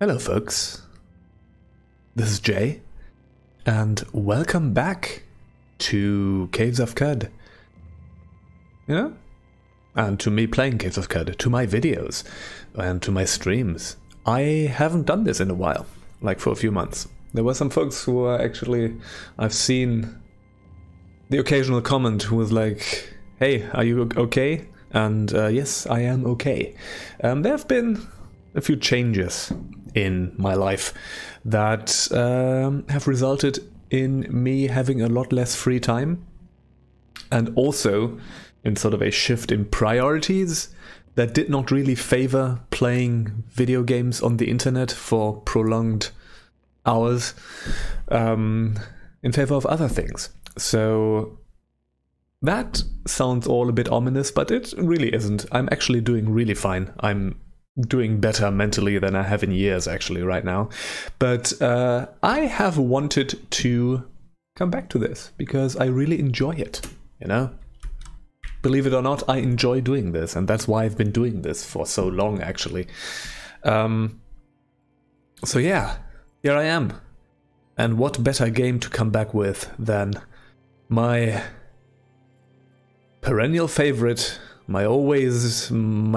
Hello folks, this is Jay, and welcome back to Caves of Qud. You know? And to me playing Caves of Qud, to my videos, and to my streams. I haven't done this in a while, like for a few months. There were some folks who were actually, I've seen the occasional comment who was like, hey, are you okay? And yes, I am okay. There have been a few changes in my life that have resulted in me having a lot less free time, and also in sort of a shift in priorities that did not really favor playing video games on the internet for prolonged hours in favor of other things. So that sounds all a bit ominous, but it really isn't. I'm actually doing really fine. I'm doing better mentally than I have in years actually right now, but I have wanted to come back to this because I really enjoy it, you know? Believe it or not, I enjoy doing this, and that's why I've been doing this for so long actually. So yeah, here I am, and what better game to come back with than my perennial favorite, my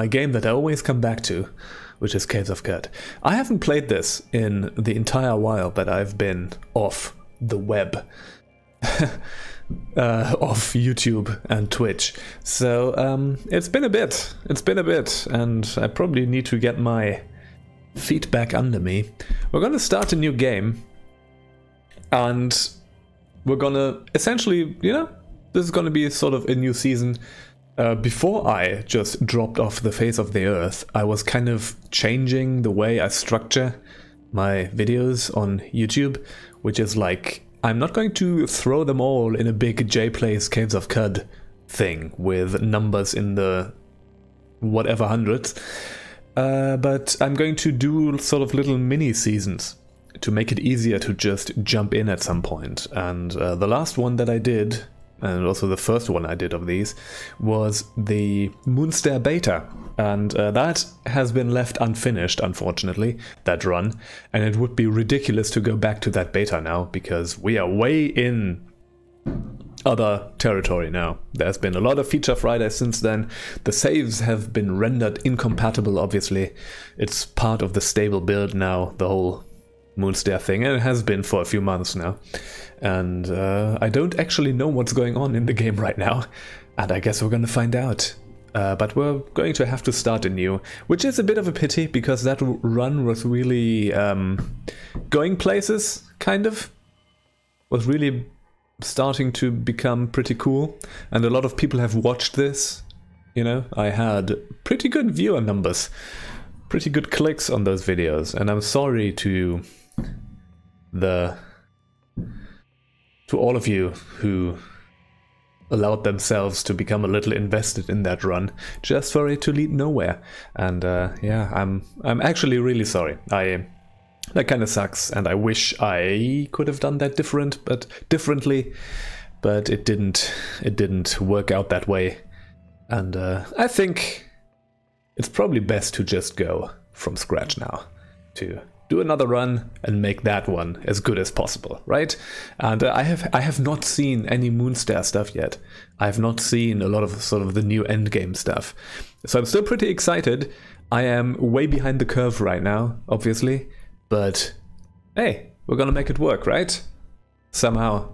game that I always come back to, which is Caves of Qud. I haven't played this in the entire while that I've been off the web, off YouTube and Twitch. So it's been a bit, and I probably need to get my feet back under me. We're gonna start a new game, and we're gonna essentially, you know, this is gonna be sort of a new season. Before I just dropped off the face of the earth, I was kind of changing the way I structure my videos on YouTube, which is like, I'm not going to throw them all in a big Jay Plays Caves of Qud thing with numbers in the whatever hundreds, but I'm going to do sort of little mini seasons to make it easier to just jump in at some point. And the last one that I did, and also the first one I did of these, was the Moonstair beta, and that has been left unfinished, unfortunately, that run, and it would be ridiculous to go back to that beta now because we are way in other territory now. There's been a lot of Feature Friday since then. The saves have been rendered incompatible, obviously. It's part of the stable build now, the whole Moonstair thing, and it has been for a few months now, and I don't actually know what's going on in the game right now, and I guess we're gonna find out, but we're going to have to start anew, which is a bit of a pity because that run was really going places, kind of was really starting to become pretty cool, and a lot of people have watched this, you know. I had pretty good viewer numbers, pretty good clicks on those videos, and I'm sorry to all of you who allowed themselves to become a little invested in that run just for it to lead nowhere. And yeah, I'm actually really sorry. That kind of sucks, and I wish I could have done that differently, but it didn't work out that way. And I think it's probably best to just go from scratch now, to do another run and make that one as good as possible, right? And I have not seen any Moonstair stuff yet. I have not seen a lot of sort of the new endgame stuff. So I'm still pretty excited. I am way behind the curve right now, obviously, but hey, we're gonna make it work, right? Somehow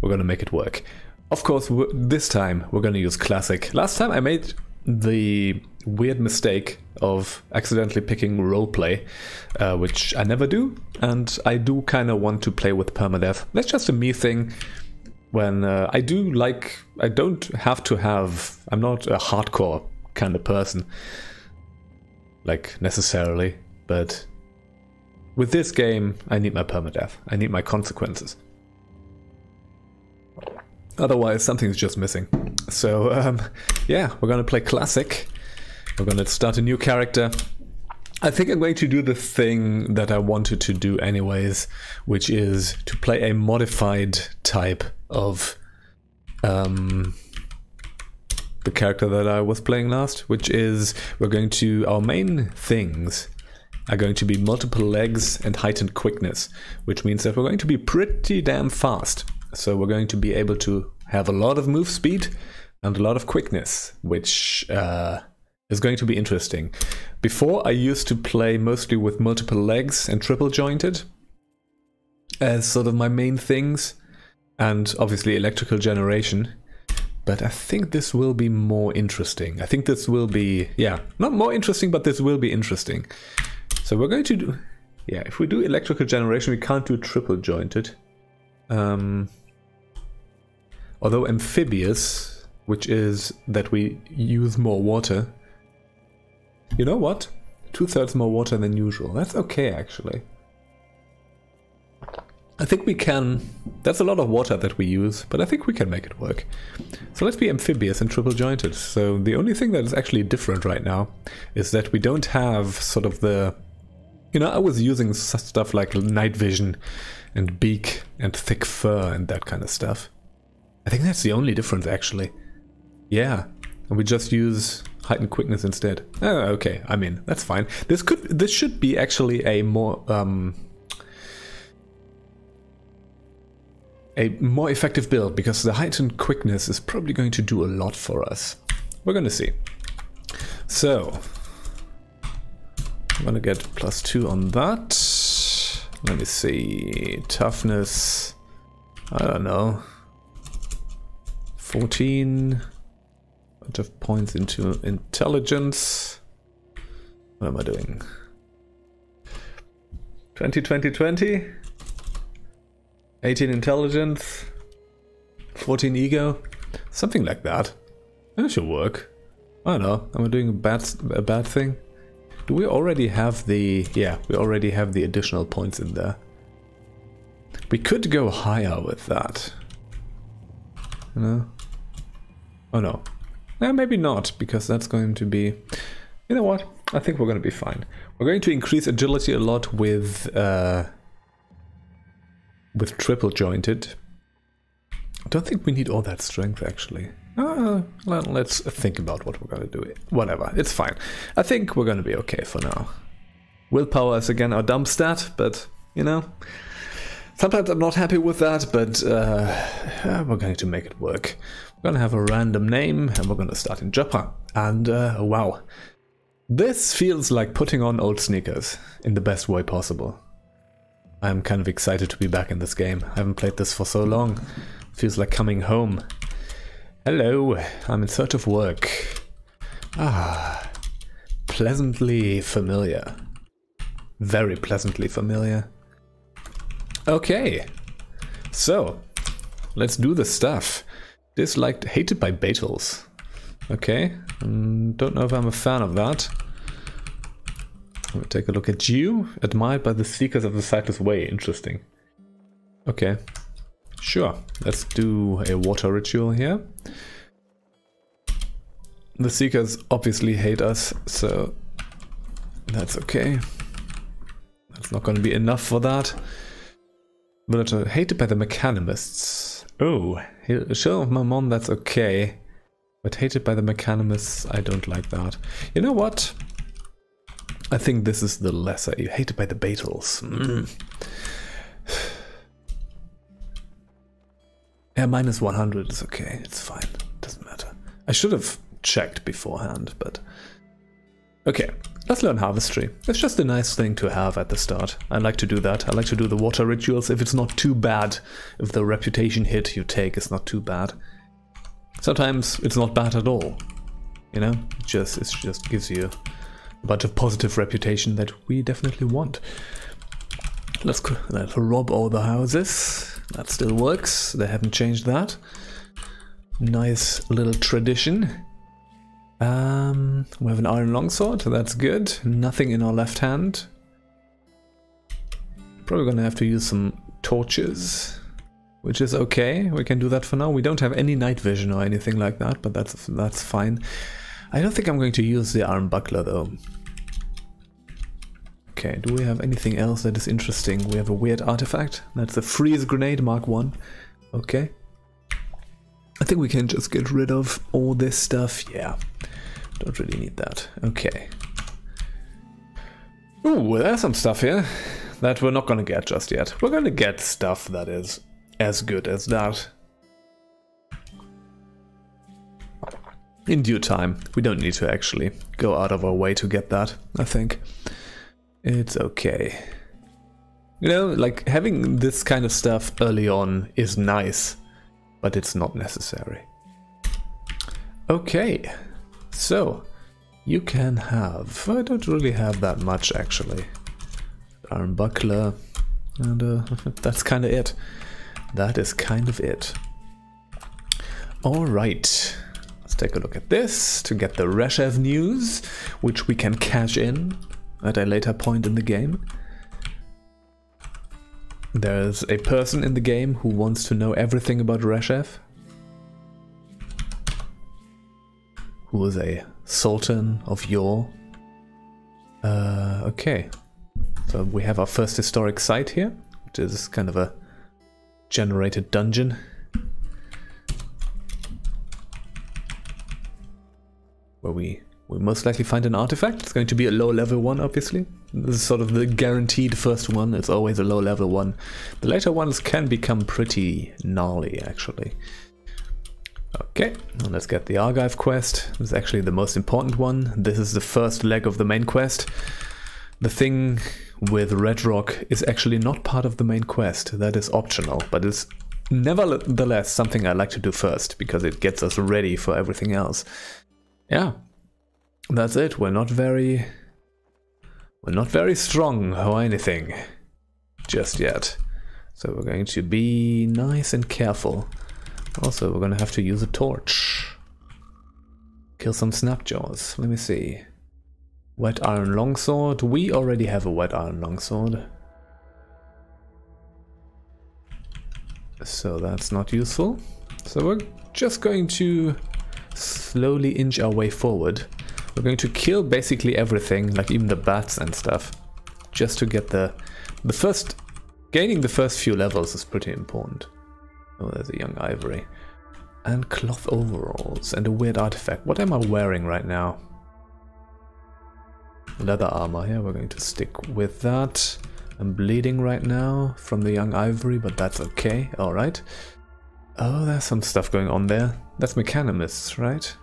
we're gonna make it work. Of course, this time we're gonna use classic. Last time I made the weird mistake of accidentally picking roleplay, which I never do, and I do kind of want to play with permadeath. That's just a me thing. When I don't have to have, I'm not a hardcore kind of person, like necessarily, but with this game I need my permadeath, I need my consequences. Otherwise something's just missing. So yeah, we're gonna play classic. We're gonna start a new character. I think I'm going to do the thing that I wanted to do anyways, which is to play a modified type of the character that I was playing last, which is, our main things are going to be multiple legs and heightened quickness, which means that we're going to be pretty damn fast. So we're going to be able to have a lot of move speed and a lot of quickness, which is going to be interesting. Before, I used to play mostly with multiple legs and triple jointed as sort of my main things, and obviously electrical generation. But I think this will be more interesting. I think this will be, yeah, not more interesting, but this will be interesting. So we're going to do, yeah, if we do electrical generation, we can't do triple jointed. Although amphibious, which is that we use more water. You know what? 2/3 more water than usual. That's okay, actually. I think we can, that's a lot of water that we use, but I think we can make it work. So let's be amphibious and triple jointed. So the only thing that is actually different right now is that we don't have sort of the, you know, I was using stuff like night vision and beak and thick fur and that kind of stuff. I think that's the only difference actually. Yeah, and we just use heightened quickness instead. Oh, okay, I mean, that's fine. This should be actually a more, a more effective build, because the heightened quickness is probably going to do a lot for us. We're going to see. So I'm going to get +2 on that. Let me see. Toughness, I don't know, 14. A bunch of points into intelligence. What am I doing? 20, 20, 20. 18 intelligence, 14 ego, something like that. That should work. I don't know. Am I doing a bad thing? Do we already have the? Yeah, we already have the additional points in there. We could go higher with that. No. Oh no. No, maybe not, because that's going to be. You know what? I think we're going to be fine. We're going to increase agility a lot with triple jointed. I don't think we need all that strength actually. Let's think about what we're gonna do. Whatever, it's fine. I think we're gonna be okay for now. Willpower is again our dump stat, but you know, sometimes I'm not happy with that, but we're going to make it work. We're gonna have a random name and we're gonna start in Joppa. And wow, this feels like putting on old sneakers in the best way possible. I'm kind of excited to be back in this game. I haven't played this for so long. Feels like coming home. Hello, I'm in search of work. Ah, pleasantly familiar. Very pleasantly familiar. Okay, so let's do the stuff. Disliked, hated by Baetyls. Okay, don't know if I'm a fan of that. Let me take a look at you. Admired by the Seekers of the Cyclist Way. Interesting. Okay. Sure. Let's do a water ritual here. The Seekers obviously hate us, so that's okay. That's not going to be enough for that. Villager hated by the Mechanimists. Oh, Shill of Mammon, that's okay. But hated by the Mechanimists, I don't like that. You know what? I think this is the lesser. You hated by the Baetyls. Mm. Yeah, -100 is okay. It's fine. Doesn't matter. I should have checked beforehand, but okay. Let's learn harvestry. It's just a nice thing to have at the start. I like to do that. I like to do the water rituals if it's not too bad. If the reputation hit you take is not too bad. Sometimes it's not bad at all. You know, it just gives you a bunch of positive reputation that we definitely want. Let's rob all the houses. That still works. They haven't changed that. Nice little tradition. We have an iron longsword. That's good. Nothing in our left hand. Probably gonna have to use some torches, which is okay. We can do that for now. We don't have any night vision or anything like that, but that's fine. I don't think I'm going to use the arm buckler though. Okay, do we have anything else that is interesting? We have a weird artifact. That's a freeze grenade Mark 1. Okay. I think we can just get rid of all this stuff. Yeah. Don't really need that. Okay. Ooh, there's some stuff here that we're not gonna get just yet. We're gonna get stuff that is as good as that. In due time. We don't need to actually go out of our way to get that, I think. It's okay. You know, like, having this kind of stuff early on is nice, but it's not necessary. Okay, so you can have... I don't really have that much, actually. Iron buckler, and that's kind of it. That is kind of it. Alright, let's take a look at this to get the Resheph news, which we can cash in at a later point in the game. There's a person in the game who wants to know everything about Resheph, who is a Sultan of Yore. Okay, so we have our first historic site here, which is kind of a generated dungeon, where we most likely find an artifact. It's going to be a low level one, obviously. This is sort of the guaranteed first one. It's always a low level one. The later ones can become pretty gnarly, actually. Okay, well, let's get the Argive quest. This is actually the most important one. This is the first leg of the main quest. The thing with Red Rock is actually not part of the main quest. That is optional, but it's nevertheless something I like to do first because it gets us ready for everything else. Yeah, that's it. We're not very strong or anything just yet. So we're going to be nice and careful. Also, we're gonna have to use a torch. Kill some Snapjaws. Let me see. Wet iron longsword. We already have a wet iron longsword, so that's not useful. So we're just going to slowly inch our way forward. We're going to kill basically everything, like even the bats and stuff, just to get the first... Gaining the first few levels is pretty important. Oh, there's a young ivory. And cloth overalls and a weird artifact. What am I wearing right now? Leather armor. Yeah, we're going to stick with that. I'm bleeding right now from the young ivory, but that's okay. Alright. Oh, there's some stuff going on there. That's Mechanimists, right?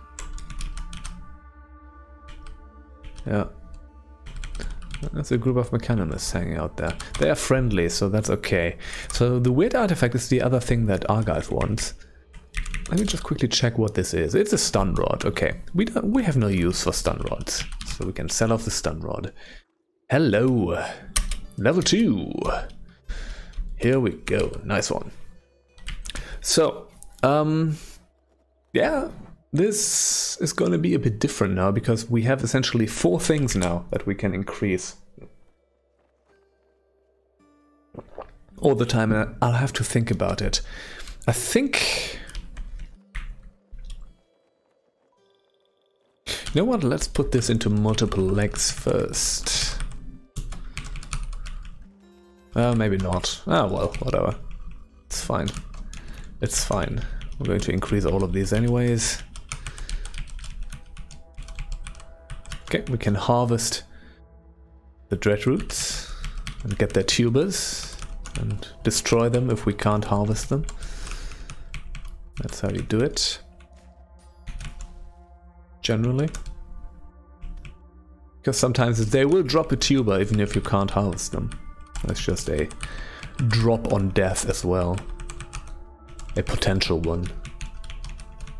Yeah. That's a group of Mechanists hanging out there. They are friendly, so that's okay. So the weird artifact is the other thing that Argive wants. Let me just quickly check what this is. It's a stun rod. Okay, we have no use for stun rods, so we can sell off the stun rod. Hello, level 2. Here we go. Nice one. So, yeah. This is going to be a bit different now because we have essentially 4 things now that we can increase. All the time, and I'll have to think about it. I think... You know what? Let's put this into multiple legs first. Maybe not. Ah, well, whatever. It's fine. It's fine. We're going to increase all of these anyways. Okay, we can harvest the Dreadroots and get their tubers and destroy them if we can't harvest them. That's how you do it, generally. Because sometimes they will drop a tuber even if you can't harvest them. That's just a drop on death as well. A potential one.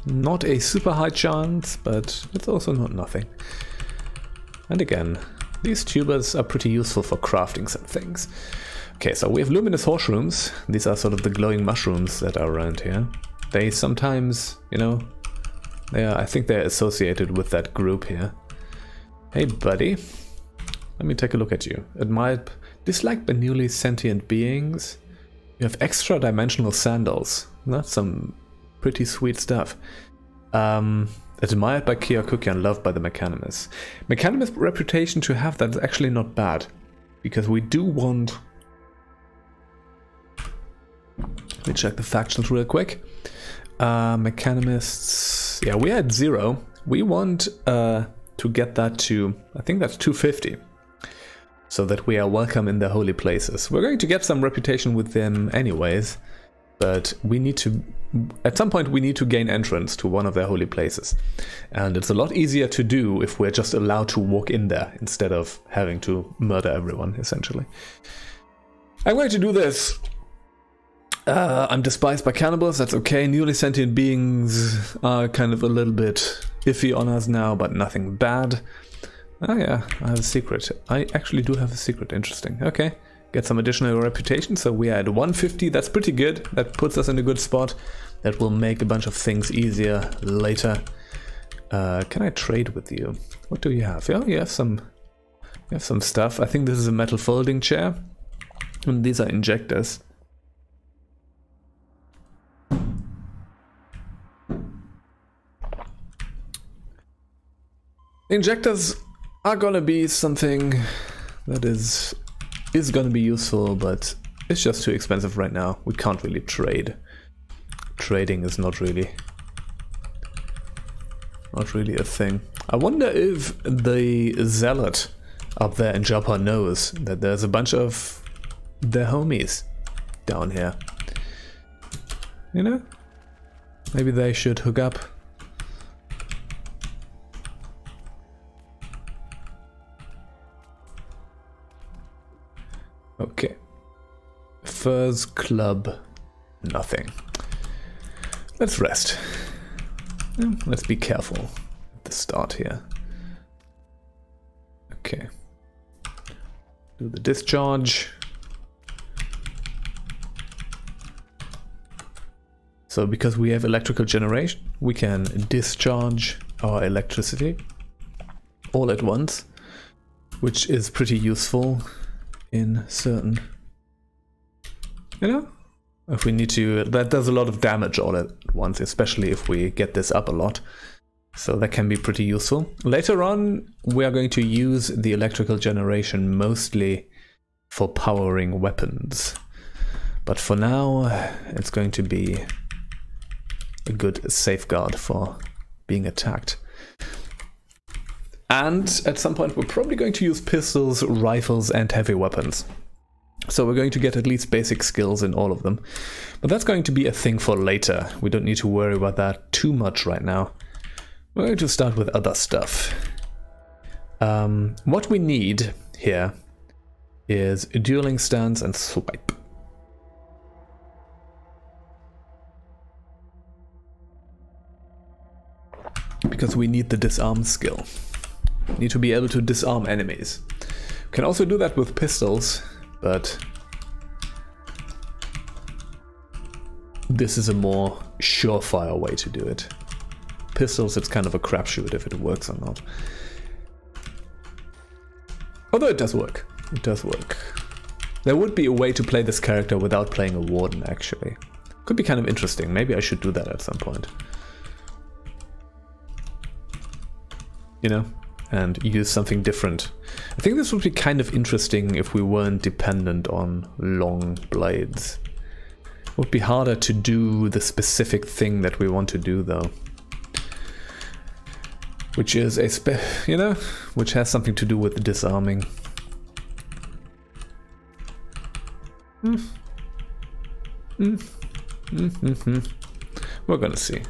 Not a super high chance, but it's also not nothing. And again, these tubers are pretty useful for crafting some things. Okay, so we have luminous horserooms. These are sort of the glowing mushrooms that are around here. They sometimes, you know, they are, I think they're associated with that group here. Hey, buddy. Let me take a look at you. Admired, disliked by newly sentient beings. You have extra dimensional sandals. That's some pretty sweet stuff. Admired by Keokuke and loved by the Mechanimists. Mechanimists' reputation to have that is actually not bad, because we do want... Let me check the factions real quick. Mechanimists... Yeah, we're at 0. We want to get that to... I think that's 250. so that we are welcome in the holy places. We're going to get some reputation with them anyways, but we need to, at some point we need to gain entrance to one of their holy places. And it's a lot easier to do if we're just allowed to walk in there instead of having to murder everyone, essentially. I'm going to do this. I'm despised by cannibals, that's okay. Newly sentient beings are kind of a little bit iffy on us now, but nothing bad. Oh yeah, I have a secret. I actually do have a secret, interesting. Okay, get some additional reputation, so we are at 150, that's pretty good. That puts us in a good spot. That will make a bunch of things easier later. Can I trade with you? What do you have? Oh, you have some stuff. I think this is a metal folding chair. And these are injectors. Injectors are gonna be something that is gonna be useful, but it's just too expensive right now. We can't really trade. Trading is not really a thing. I wonder if the zealot up there in Joppa knows that there's a bunch of their homies down here. You know? Maybe they should hook up. Okay. Furs club. Nothing. Let's rest. Let's be careful at the start here. Okay. Do the discharge. So because we have electrical generation, we can discharge our electricity all at once, which is pretty useful in certain, you know, if we need to. That does a lot of damage all at once, especially if we get this up a lot. So that can be pretty useful. Later on, we are going to use the electrical generation mostly for powering weapons. But for now, it's going to be a good safeguard for being attacked. And at some point we're probably going to use pistols, rifles and heavy weapons. So we're going to get at least basic skills in all of them. But that's going to be a thing for later. We don't need to worry about that too much right now. We're going to start with other stuff. What we need here is a dueling stance and swipe. Because we need the disarm skill. We need to be able to disarm enemies. We can also do that with pistols, but this is a more surefire way to do it. Pistols, it's kind of a crapshoot if it works or not. Although it does work. It does work. There would be a way to play this character without playing a warden, actually. Could be kind of interesting. Maybe I should do that at some point. You know, and use something different. I think this would be kind of interesting if we weren't dependent on long blades. It would be harder to do the specific thing that we want to do though. Which is a you know, which has something to do with disarming. We're gonna see.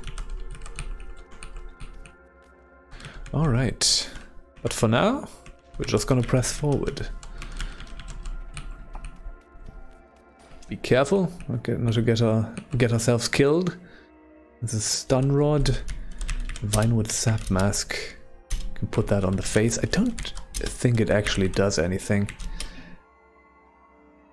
Alright, but for now, we're just gonna press forward. Be careful, okay, not to get ourselves killed. This is stun rod, vinewood sap mask. Can put that on the face. I don't think it actually does anything.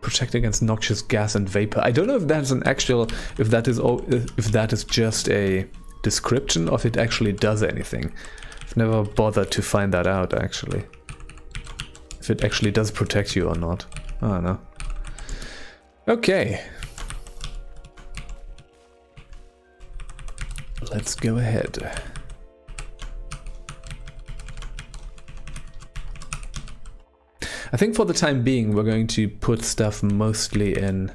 Protect against noxious gas and vapor. I don't know if that's an actual, if that is just a description or if it actually does anything. Never bothered to find that out, actually. If it actually does protect you or not. Oh no. Okay. Let's go ahead. I think for the time being we're going to put stuff mostly in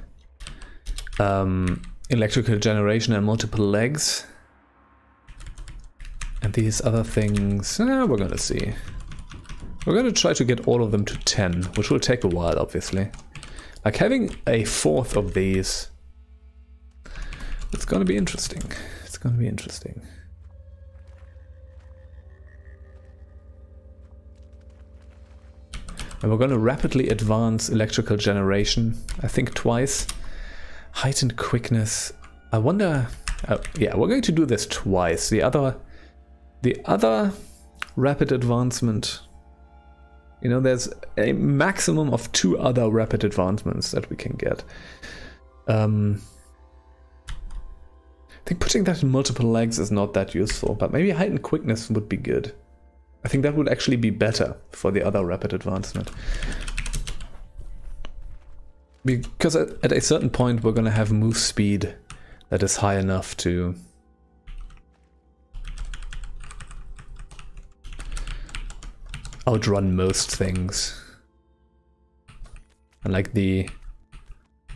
electrical generation and multiple legs. And these other things, we're gonna see. We're going to try to get all of them to 10, which will take a while, obviously. Like, having a fourth of these, it's going to be interesting. It's going to be interesting. And we're going to rapidly advance electrical generation, I think twice. Heightened quickness. I wonder... yeah, we're going to do this twice. The other rapid advancement... You know, there's a maximum of 2 other rapid advancements that we can get. I think putting that in multiple legs is not that useful, but maybe heightened quickness would be good. I think that would actually be better for the other rapid advancement. Because at a certain point we're going to have move speed that is high enough to... outrun most things. And like the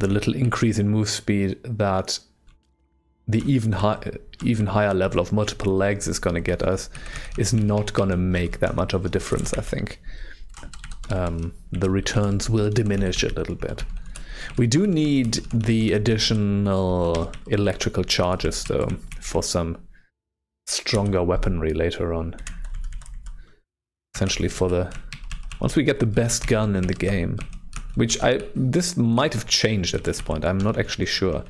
little increase in move speed that the even higher level of multiple legs is gonna get us is not gonna make that much of a difference, I think. The returns will diminish a little bit. We do need the additional electrical charges though for some stronger weaponry later on. Essentially for the... once we get the best gun in the game, which this might have changed at this point, I'm not actually sure,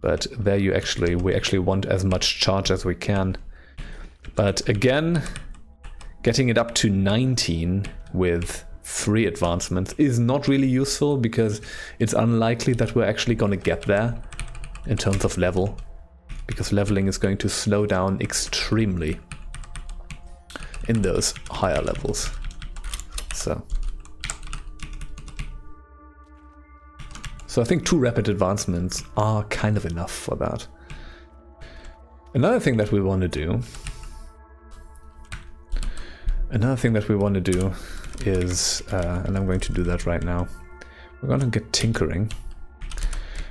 but there you actually... we actually want as much charge as we can. But again, getting it up to 19 with 3 advancements is not really useful because it's unlikely that we're actually gonna get there in terms of level, because leveling is going to slow down extremely in those higher levels. So I think 2 rapid advancements are kind of enough for that. Another thing that we want to do is, and I'm going to do that right now, we're going to get tinkering,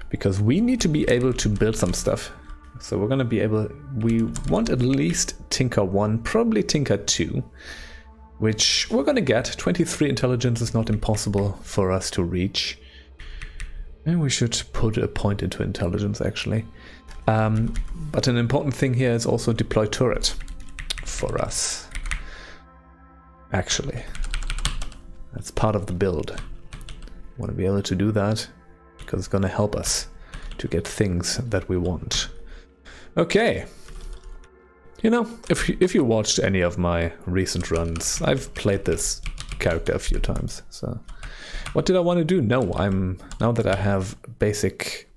because we need to be able to build some stuff. So we're going to be able... we want at least Tinker 1, probably Tinker 2, which we're going to get. 23 intelligence is not impossible for us to reach. And we should put a point into intelligence, actually. But an important thing here is also deploy turret for us. Actually, that's part of the build. We want to be able to do that because it's going to help us to get things that we want. Okay, you know, if you watched any of my recent runs, I've played this character a few times, so... what did I want to do? No, now that I have basic...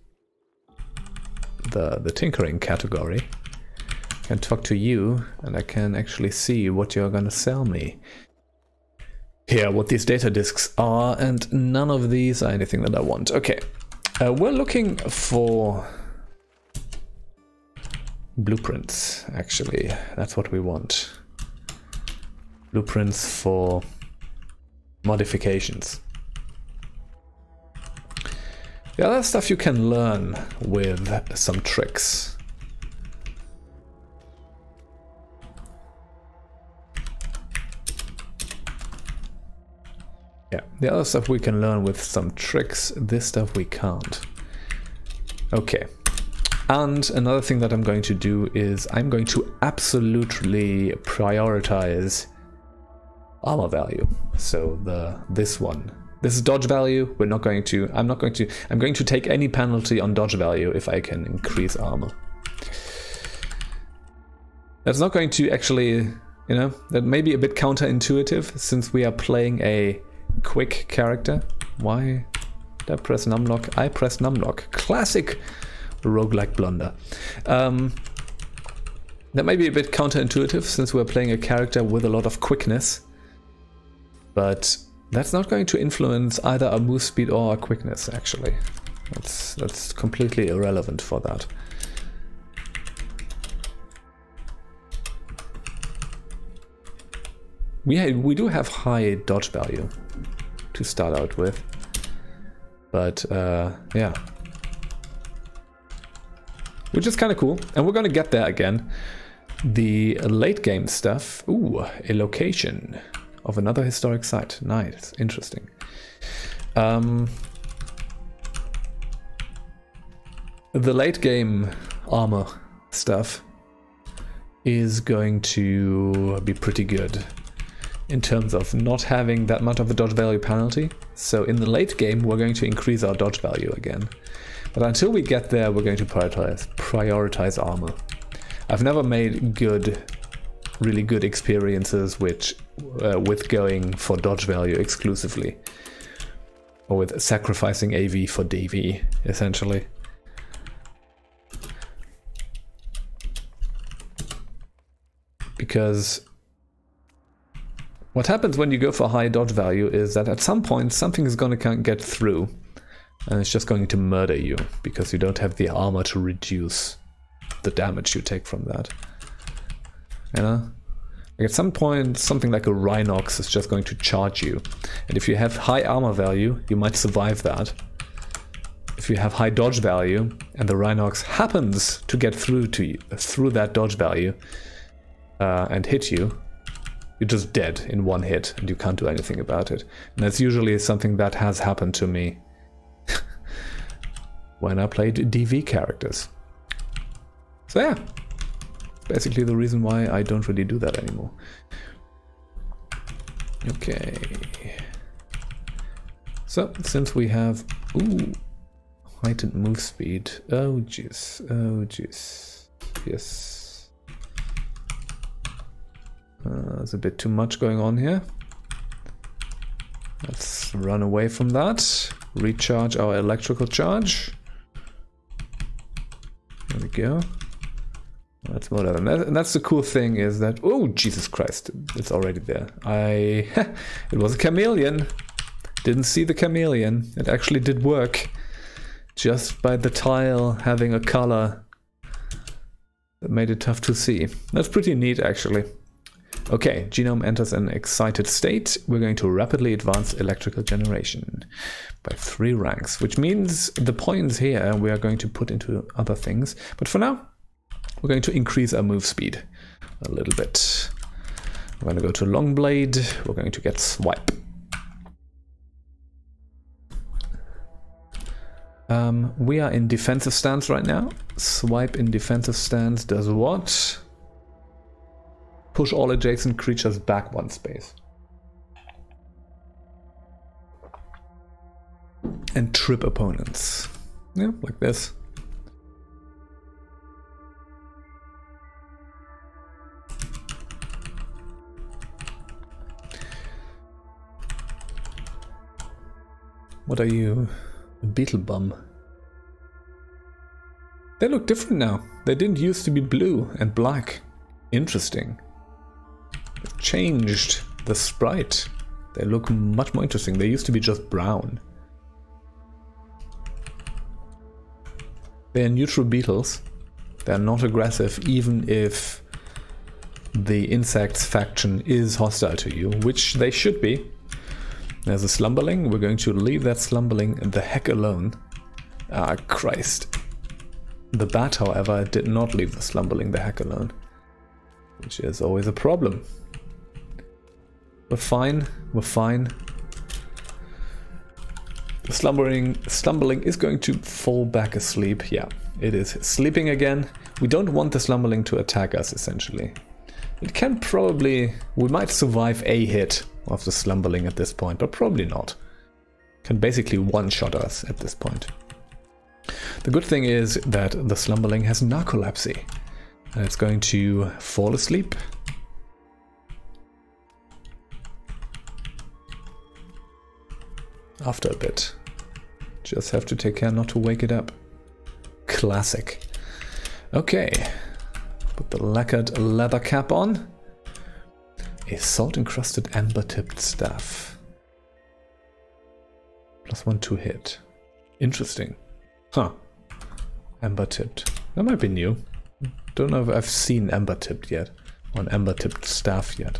the tinkering category, I can talk to you, and I can actually see what you're gonna sell me. Here, what these data discs are, and none of these are anything that I want. Okay, we're looking for... blueprints, actually. That's what we want. Blueprints for modifications. The other stuff you can learn with some tricks. Yeah, the other stuff we can learn with some tricks, this stuff we can't. Okay. And another thing that I'm going to do is I'm going to absolutely prioritize armor value. So this one. This is dodge value. I'm going to take any penalty on dodge value if I can increase armor. That's not going to actually, you know, that may be a bit counterintuitive since we are playing a quick character. Why did I press numlock? I pressed numlock. Classic roguelike blunder. That may be a bit counterintuitive since we're playing a character with a lot of quickness, but that's not going to influence either our move speed or our quickness, actually. That's completely irrelevant for that. We do have high dodge value to start out with, but yeah. Which is kind of cool, and we're going to get there again. The late game stuff. Ooh, a location. of another historic site. Nice, interesting. The late game armor stuff is going to be pretty good in terms of not having that much of a dodge value penalty. So in the late game, we're going to increase our dodge value again. But until we get there, we're going to prioritize armor. I've never made really good experiences with going for dodge value exclusively, or with sacrificing AV for DV, essentially. Because what happens when you go for high dodge value is that at some point something is going to get through and it's just going to murder you because you don't have the armor to reduce the damage you take from that. You know? Like at some point something like a Rhinox is just going to charge you, and if you have high armor value you might survive that. If you have high dodge value and the Rhinox happens to get through to you, through that dodge value, and hit you, you're just dead in one hit and you can't do anything about it. And that's usually something that has happened to me when I played DV characters. So yeah, basically the reason why I don't really do that anymore. Okay. So since we have heightened move speed. Oh jeez. Oh jeez. Yes. There's a bit too much going on here. Let's run away from that. Recharge our electrical charge. There we go. That's more than that. And that's the cool thing is that... Oh, Jesus Christ. It's already there. It was a chameleon. Didn't see the chameleon. It actually did work. Just by the tile having a color that made it tough to see. That's pretty neat, actually. Okay, genome enters an excited state. We're going to rapidly advance electrical generation by 3 ranks, which means the points here we are going to put into other things. But for now, we're going to increase our move speed a little bit. We're going to go to long blade. We're going to get swipe. We are in defensive stance right now. Swipe in defensive stance does what? Push all adjacent creatures back 1 space. And trip opponents. Yeah, like this. What are you? A beetle bum. They look different now. They didn't used to be blue and black. Interesting. Changed the sprite. They look much more interesting. They used to be just brown. They're neutral beetles. They're not aggressive, even if the insects faction is hostile to you, which they should be. There's a Slumberling. We're going to leave that Slumberling the heck alone. Ah, Christ. The bat, however, did not leave the Slumberling the heck alone, which is always a problem. We're fine, we're fine. The Slumberling is going to fall back asleep. Yeah, it is sleeping again. We don't want the Slumberling to attack us, essentially. It can probably... We might survive a hit of the Slumberling at this point, but probably not. It can basically one-shot us at this point. The good thing is that the Slumberling has narcolepsy. And it's going to fall asleep. After a bit. Just have to take care not to wake it up. Classic. Okay. Put the lacquered leather cap on. A salt-encrusted amber-tipped staff. +1 to hit. Interesting. Huh. Amber-tipped. That might be new. Don't know if I've seen amber-tipped yet. Or an amber-tipped staff yet.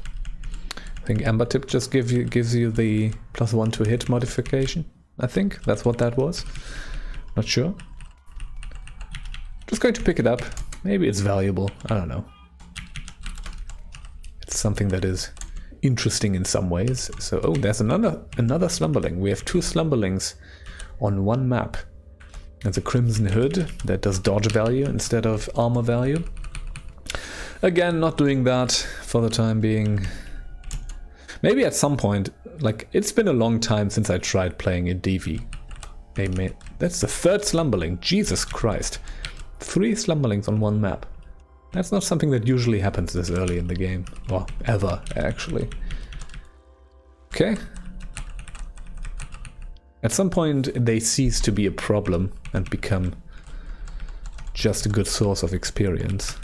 I think Amber Tip just gives you the +1 to hit modification. I think that's what that was. Not sure. Just going to pick it up. Maybe it's valuable. I don't know. It's something that is interesting in some ways. So, oh, there's another Slumberling. We have two Slumberlings on one map. That's a Crimson Hood that does dodge value instead of armor value. Again, not doing that for the time being. Maybe at some point, like, it's been a long time since I tried playing in DV. That's the third Slumberling, Jesus Christ. Three Slumberlings on one map. That's not something that usually happens this early in the game. Or ever, actually. Okay. At some point, they cease to be a problem and become just a good source of experience.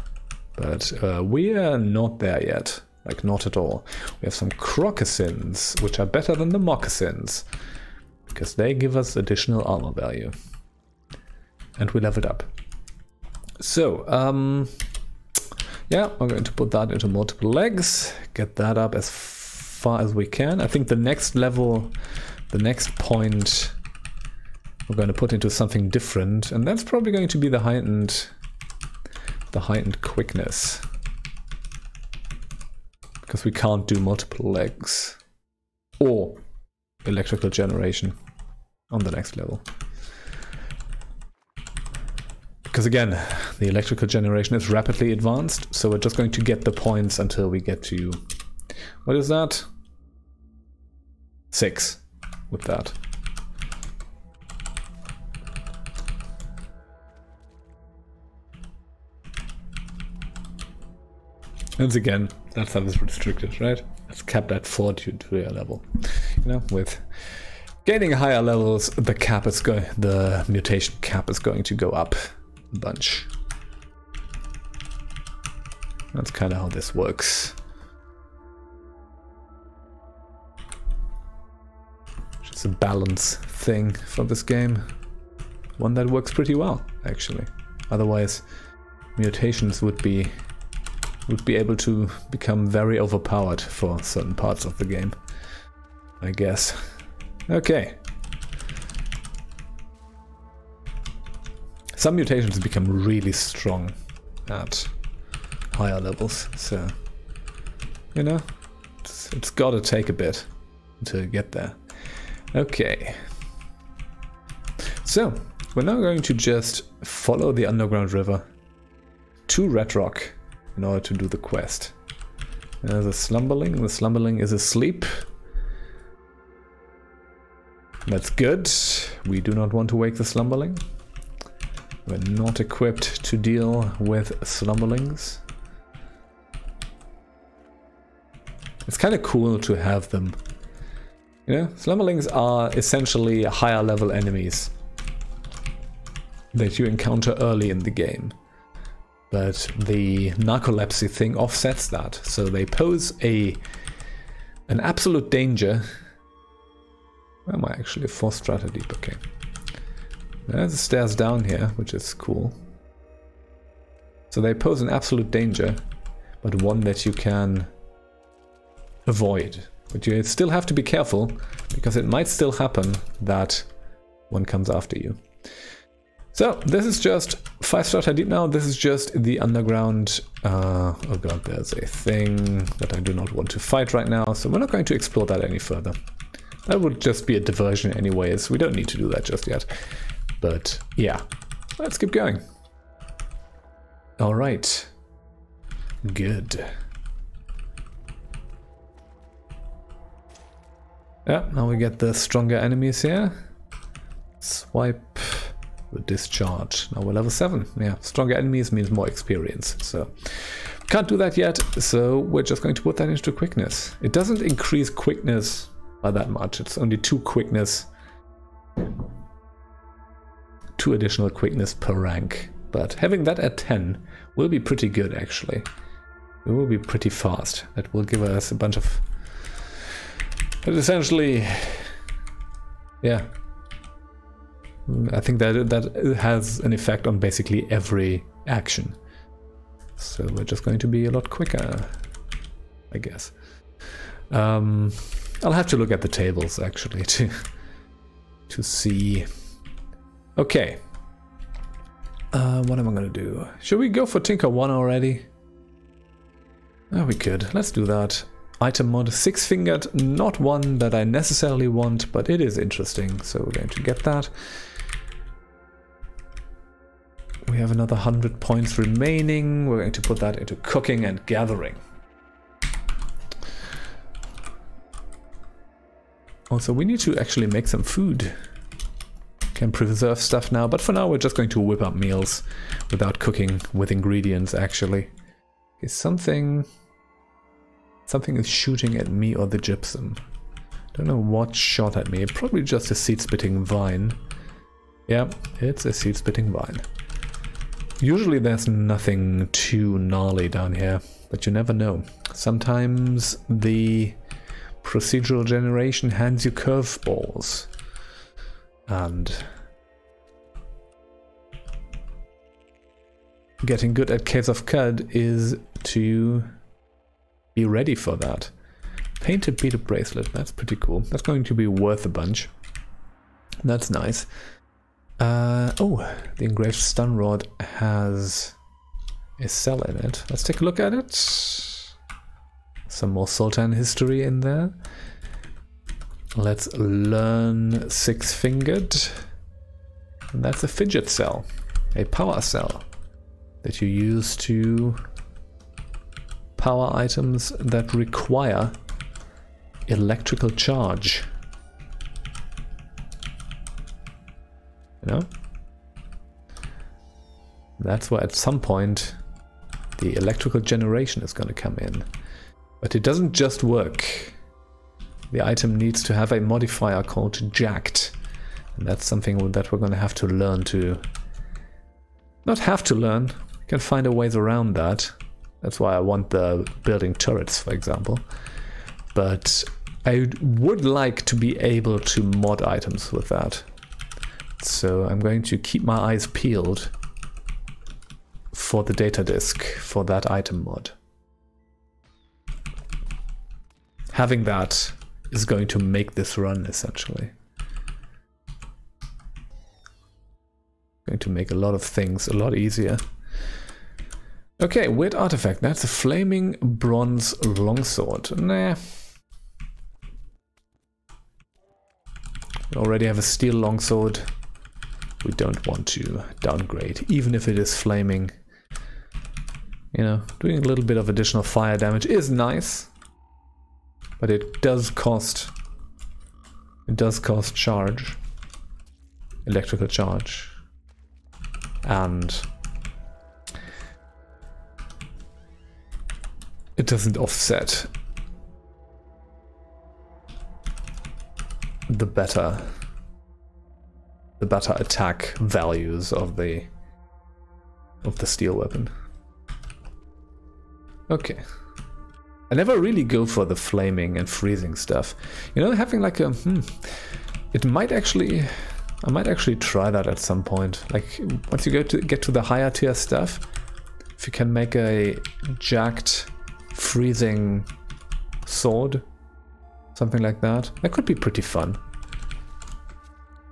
But we're not there yet. Like, not at all. We have some crocassins, which are better than the moccasins, because they give us additional armor value. And we leveled up. So, yeah, we're going to put that into multiple legs, get that up as far as we can. I think the next level, the next point, we're going to put into something different, and that's probably going to be the heightened quickness. Because we can't do multiple legs or electrical generation on the next level. Because again, the electrical generation is rapidly advanced, so we're just going to get the points until we get to, what is that? 6 with that. Once again, that's how it's restricted, right? It's capped at 4 due to your level. You know, with gaining higher levels, the mutation cap is going to go up a bunch. That's kind of how this works. Just a balance thing for this game. One that works pretty well, actually. Otherwise, mutations would be able to become very overpowered for certain parts of the game, I guess. Okay. Some mutations become really strong at higher levels, so, you know, it's gotta take a bit to get there. Okay. So, we're now going to just follow the underground river to Red Rock in order to do the quest. There's a Slumberling. The Slumberling is asleep. That's good. We do not want to wake the Slumberling. We're not equipped to deal with Slumberlings. It's kind of cool to have them. You know, Slumberlings are essentially higher level enemies that you encounter early in the game. But the narcolepsy thing offsets that, so they pose an absolute danger. Where am I actually? 4 strata deep, okay. There's the stairs down here, which is cool. So they pose an absolute danger, but one that you can avoid. But you still have to be careful, because it might still happen that one comes after you. So, this is just 5 strata deep now. This is just the underground. Oh god, there's a thing that I do not want to fight right now, so we're not going to explore that any further. That would just be a diversion anyways. We don't need to do that just yet. But, yeah. Let's keep going. Alright. Good. Yeah, now we get the stronger enemies here. Swipe. The discharge. Now we're level 7. Yeah, stronger enemies means more experience. So, can't do that yet. So, we're just going to put that into quickness. It doesn't increase quickness by that much. It's only 2 quickness. 2 additional quickness per rank. But having that at 10 will be pretty good, actually. It will be pretty fast. That will give us a bunch of... But essentially... Yeah. I think that has an effect on basically every action. So we're just going to be a lot quicker, I guess. I'll have to look at the tables, actually, to see. Okay. What am I going to do? Should we go for Tinker 1 already? Oh, we could. Let's do that. Item mod, six-fingered, not one that I necessarily want, but it is interesting, so we're going to get that. We have another 100 points remaining. We're going to put that into cooking and gathering. Also, we need to actually make some food. Can preserve stuff now, but for now we're just going to whip up meals without cooking with ingredients, actually. Is something is shooting at me or the gypsum. Don't know what shot at me. Probably just a seed-spitting vine. Yeah, it's a seed-spitting vine. Usually there's nothing too gnarly down here, but you never know. Sometimes the procedural generation hands you curveballs. And getting good at Caves of Qud is to be ready for that. Painted beater bracelet, that's pretty cool. That's going to be worth a bunch. That's nice. Oh, the engraved stun rod has a cell in it. Let's take a look at it. Some more Sultan history in there. Let's learn six-fingered. And that's a fidget cell, a power cell that you use to power items that require electrical charge. You know? That's where at some point the electrical generation is going to come in. But it doesn't just work. The item needs to have a modifier called jacked. And that's something that we're going to have to learn to... Not have to learn. We can find a ways around that. That's why I want the building turrets, for example. But I would like to be able to mod items with that. So I'm going to keep my eyes peeled for the data disk for that item mod. Having that is going to make this run, essentially. Going to make a lot of things a lot easier. Okay, weird artifact. That's a flaming bronze longsword. Nah. We already have a steel longsword. We don't want to downgrade, even if it is flaming. You know, doing a little bit of additional fire damage is nice, but it does cost. It does cost charge, electrical charge, and it doesn't offset the better attack values of the steel weapon. Okay. I never really go for the flaming and freezing stuff. You know, having like a I might actually try that at some point. Like once you get to the higher tier stuff, if you can make a jacked freezing sword, something like that, that could be pretty fun.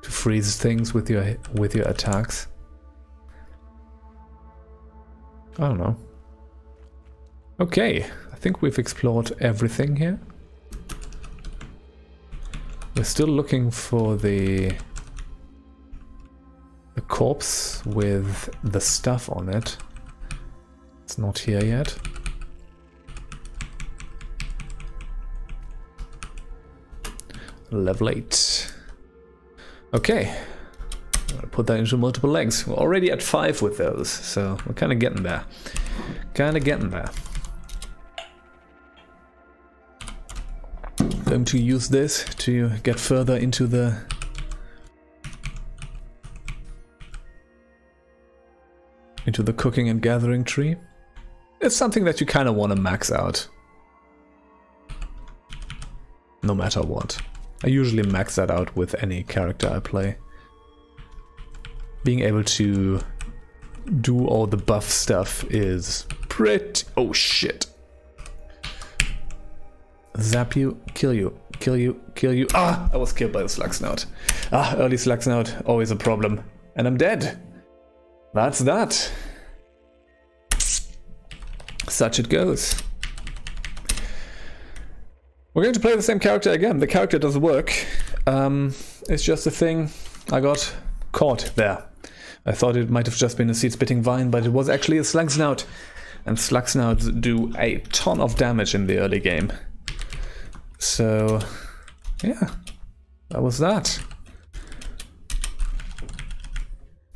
To freeze things with your attacks. I don't know. Okay, I think we've explored everything here. We're still looking for the corpse with the stuff on it. It's not here yet. Level 8. Okay, I'm gonna put that into multiple legs. We're already at 5 with those, so we're kind of getting there. Going to use this to get further into the cooking and gathering tree. It's something that you kind of want to max out, no matter what. I usually max that out with any character I play. Being able to do all the buff stuff is pretty... Oh shit! Zap you, kill you, kill you, kill you. Ah! I was killed by the Slugsnout. Ah, early Slugsnout, always a problem. And I'm dead! That's that! Such it goes. We're going to play the same character again. The character does work. It's just a thing I got caught there. I thought it might have just been a seed-spitting vine, but it was actually a Slugsnout. And Slugsnouts do a ton of damage in the early game. So, yeah. That was that.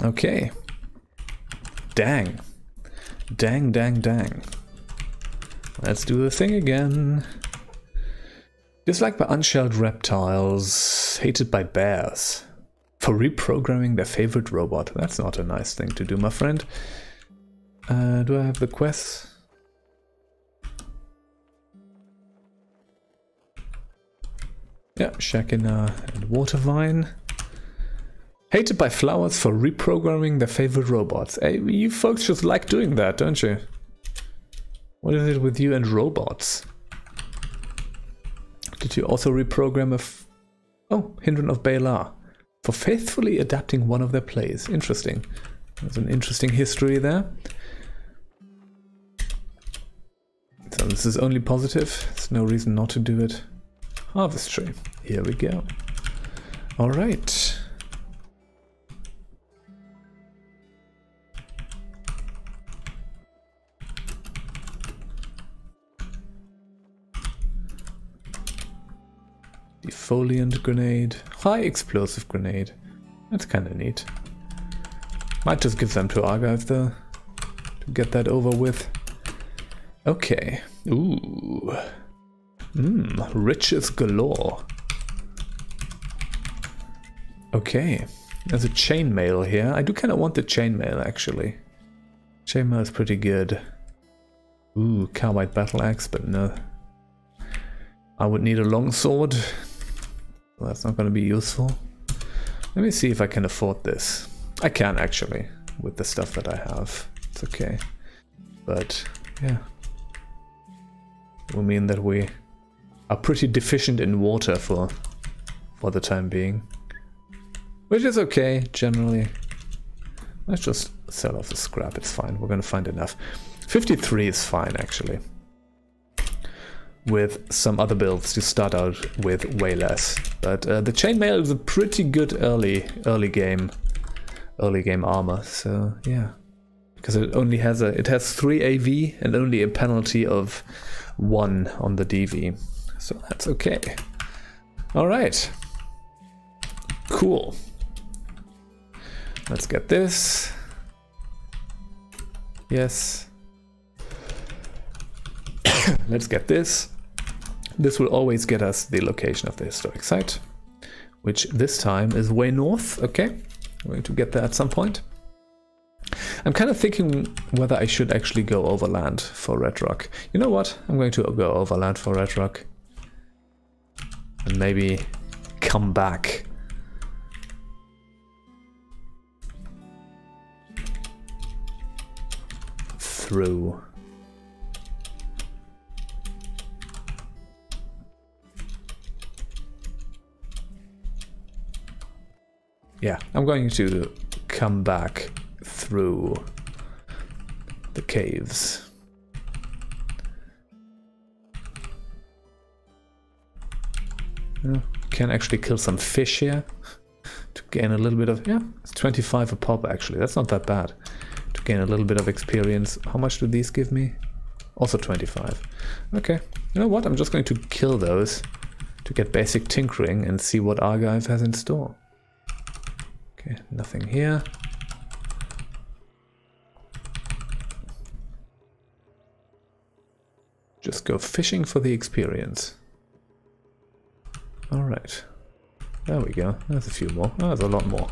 Okay. Dang. Dang, dang, dang. Let's do the thing again. Disliked by unshelled reptiles, hated by bears. For reprogramming their favorite robot. That's not a nice thing to do, my friend. Do I have the quests? Yeah, Shakina and Watervine. Hated by flowers for reprogramming their favorite robots. Hey, you folks just like doing that, don't you? What is it with you and robots? Did you also reprogram a Hindran of Baelar for faithfully adapting one of their plays? Interesting. There's an interesting history there. So this is only positive. There's no reason not to do it. Harvest tree. Here we go. All right. Defoliant grenade. High explosive grenade. That's kind of neat. Might just give them to Argive though, to get that over with. Okay. Ooh. Riches galore. Okay. There's a chainmail here. I do kind of want the chainmail actually. Chainmail is pretty good. Ooh, cowhide battle axe, but no. I would need a longsword. Well, that's not going to be useful. Let me see if I can afford this. I can actually, with the stuff that I have. It's okay. But, yeah. It will mean that we are pretty deficient in water for the time being. Which is okay, generally. Let's just sell off the scrap, it's fine. We're going to find enough. 53 is fine, actually. With some other builds, you start out with way less. But the chainmail is a pretty good early game armor, so yeah, because it only has it has 3 AV and only a penalty of 1 on the DV, so that's okay. All right, cool. Let's get this. Yes. Let's get this. This will always get us the location of the historic site, which this time is way north. Okay. I'm going to get there at some point. I'm kind of thinking whether I should actually go overland for Red Rock. You know what? I'm going to go overland for Red Rock. And maybe come back. Through. Yeah, I'm going to come back through the caves. Can actually kill some fish here to gain a little bit of... Yeah, it's 25 a pop actually, that's not that bad. To gain a little bit of experience. How much do these give me? Also 25. Okay, you know what? I'm just going to kill those to get basic tinkering and see what Argive has in store. Okay, nothing here. Just go fishing for the experience. Alright. There we go. There's a few more. Oh, there's a lot more.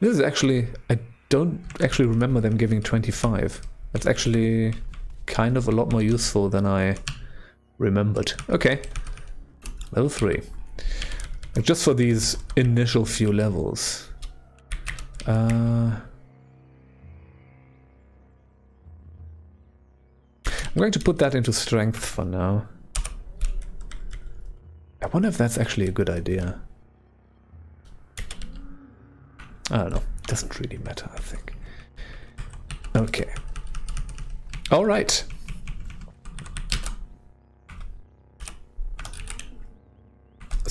This is actually... I don't actually remember them giving 25. That's actually kind of a lot more useful than I remembered. Okay. Level 3. Like just for these initial few levels. I'm going to put that into strength for now. I wonder if that's actually a good idea. I don't know. It doesn't really matter, I think. Okay. All right.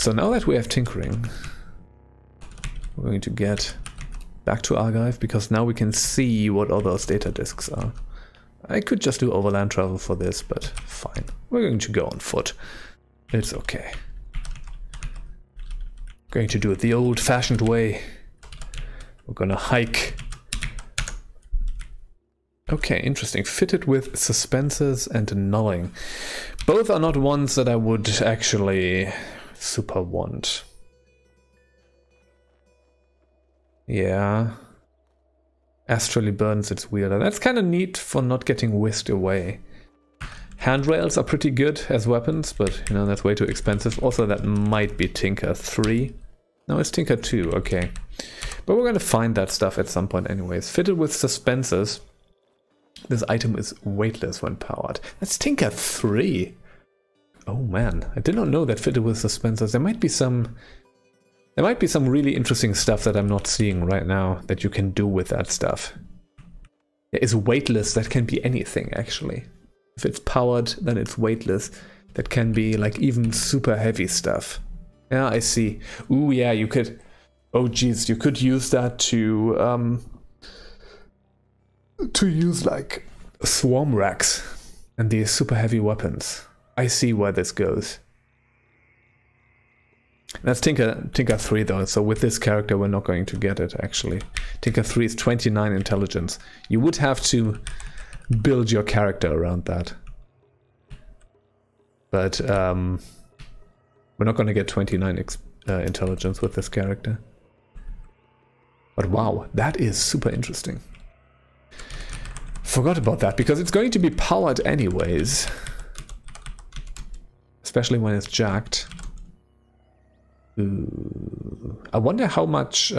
so now that we have tinkering, we're going to get back to Argive, because now we can see what all those data disks are. I could just do overland travel for this, but fine. We're going to go on foot. It's okay. Going to do it the old-fashioned way. We're gonna hike. Okay, interesting. Fitted with suspensors and nulling. Both are not ones that I would actually super want. Yeah. Astrally burns, it's weirder. That's kind of neat for not getting whisked away. Handrails are pretty good as weapons, but you know, that's way too expensive. Also, that might be Tinker 3. No, it's Tinker 2, okay. But we're gonna find that stuff at some point anyways. Fitted with suspensors. This item is weightless when powered. That's Tinker 3. Oh man, I did not know that fitted with suspensors. There might be some really interesting stuff that I'm not seeing right now that you can do with that stuff. There is weightless, that can be anything actually. If it's powered, then it's weightless. That can be like even super heavy stuff. Yeah, I see. Ooh, yeah, you could... Oh jeez, you could use that to use like swarmracks and these super heavy weapons. I see where this goes. That's Tinker 3 though, so with this character we're not going to get it actually. Tinker 3 is 29 intelligence. You would have to build your character around that. But we're not going to get 29 intelligence with this character. But wow, that is super interesting. Forgot about that, because it's going to be powered anyways. Especially when it's jacked. Ooh. I wonder how much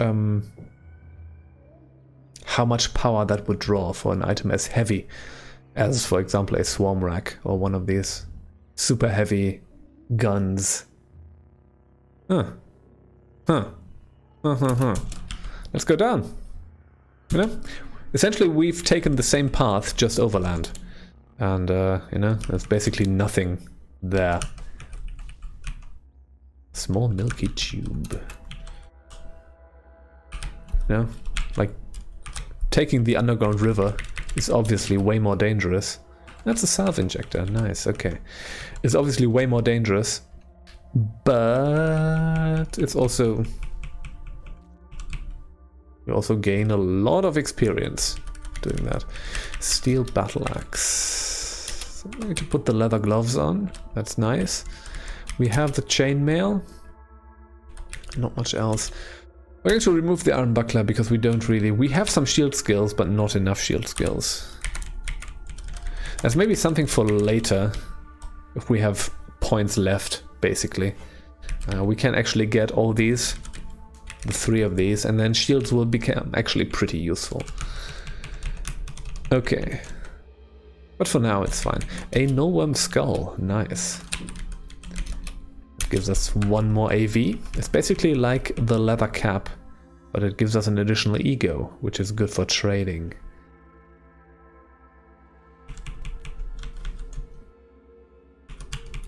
power that would draw for an item as heavy as, for example, a swarmrack or one of these super heavy guns. Let's go down. You know, essentially we've taken the same path, just overland, and you know, there's basically nothing there. Small milky tube. No, like taking the underground river is obviously way more dangerous. That's a salve injector, nice, okay. It's obviously way more dangerous, but it's also... You also gain a lot of experience doing that. Steel battle axe. So I'm going to put the leather gloves on, that's nice. We have the chainmail. Not much else. We're going to remove the iron buckler because we don't really... We have some shield skills, but not enough shield skills. That's maybe something for later, if we have points left, basically. We can actually get all these, the three of these, and then shields will become actually pretty useful. Okay. But for now, it's fine. A nullworm skull. Nice. Gives us one more AV. It's basically like the leather cap, but it gives us an additional ego, which is good for trading.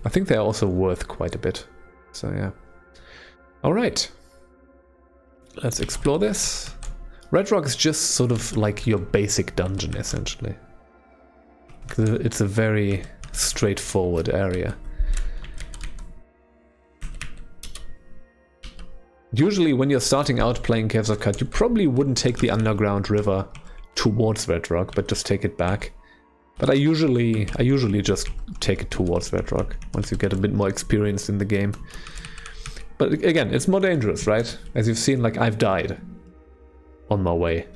I think they're also worth quite a bit, so yeah. Alright, let's explore this. Red Rock is just sort of like your basic dungeon, essentially. It's a very straightforward area. Usually when you're starting out playing Caves of Qud, you probably wouldn't take the underground river towards Red Rock, but just take it back. But I usually just take it towards Red Rock, once you get a bit more experienced in the game. But again, it's more dangerous, right? As you've seen, like, I've died on my way.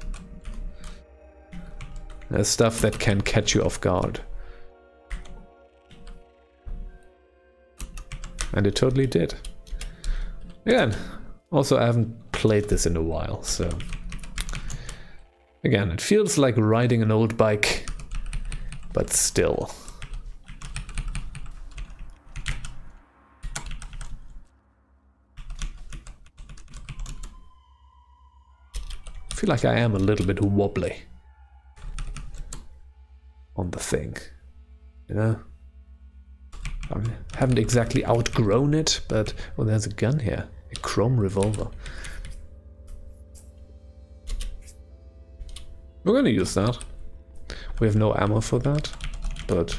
There's stuff that can catch you off guard. And it totally did. Again. Also, I haven't played this in a while, so... Again, it feels like riding an old bike, but still. I feel like I am a little bit wobbly on the thing, you know? I haven't exactly outgrown it, but... Oh, there's a gun here. A chrome revolver. We're gonna use that. We have no ammo for that, but...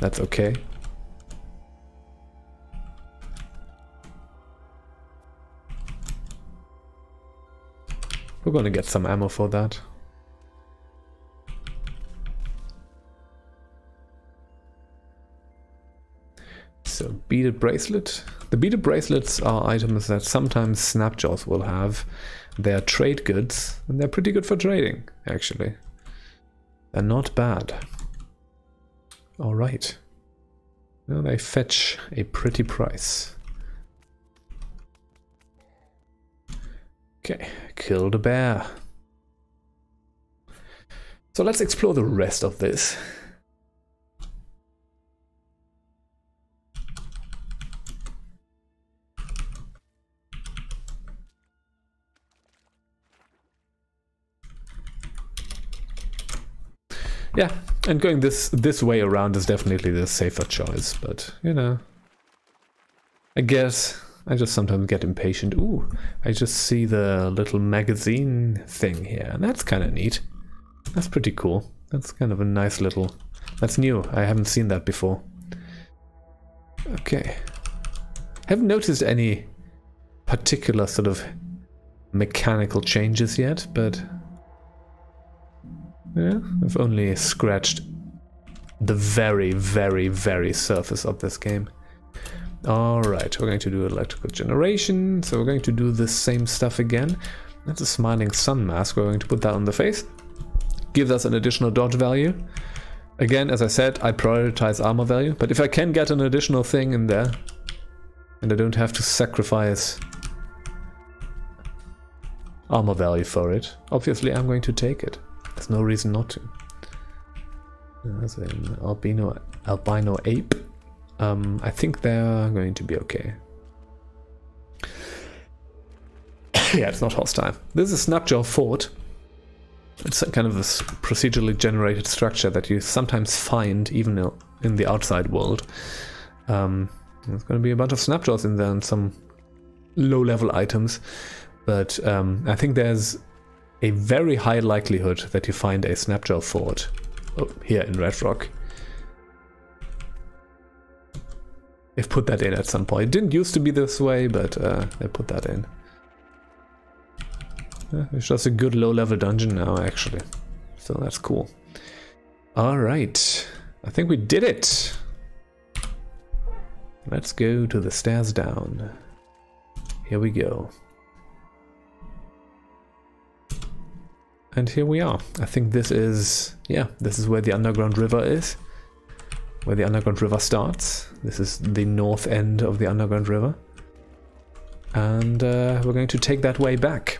That's okay. We're gonna get some ammo for that. So, beaded bracelet. The beaded bracelets are items that sometimes Snapjaws will have. They're trade goods, and they're pretty good for trading, actually. They're not bad. Alright. Now they fetch a pretty price. Okay, killed a bear. So let's explore the rest of this. Yeah, and going this way around is definitely the safer choice, but, you know, I guess I just sometimes get impatient. Ooh, I just see the little magazine thing here, and that's kind of neat. That's pretty cool. That's kind of a nice little... That's new. I haven't seen that before. Okay. Haven't noticed any particular sort of mechanical changes yet, but... Yeah, I've only scratched the very, very, very surface of this game. Alright, we're going to do electrical generation, so we're going to do the same stuff again. That's a smiling sun mask, we're going to put that on the face. Gives us an additional dodge value. Again, as I said, I prioritize armor value, but if I can get an additional thing in there, and I don't have to sacrifice armor value for it, obviously I'm going to take it. There's no reason not to. There's an albino ape. I think they're going to be okay. Yeah, it's not hostile. This is Snapjaw Fort. It's kind of a procedurally generated structure that you sometimes find even in the outside world. There's going to be a bunch of Snapjaws in there and some low-level items. But I think there's a very high likelihood that you find a Snapjaw Fort here in Red Rock. They've put that in at some point. It didn't used to be this way, but they put that in. Yeah, it's just a good low-level dungeon now, actually. So that's cool. Alright. I think we did it! Let's go to the stairs down. Here we go. And here we are. I think this is, yeah, this is where the underground river is. Where the underground river starts. This is the north end of the underground river. And we're going to take that way back.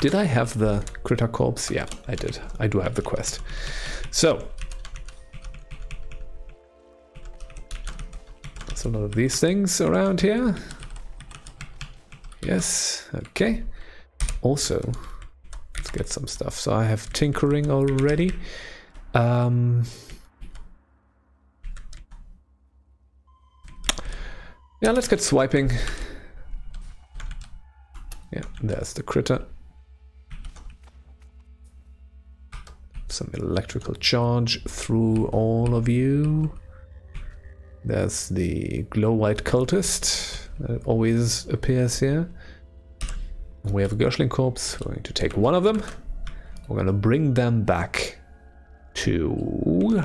Did I have the critter corpse? Yeah, I did. I do have the quest. So. There's a lot of these things around here. Yes, okay. Also... Let's get some stuff. So I have tinkering already. Yeah, let's get swiping. Yeah, there's the critter. Some electrical charge through all of you. There's the glow white cultist that always appears here. We have a Gershling corpse. We're going to take one of them. We're going to bring them back to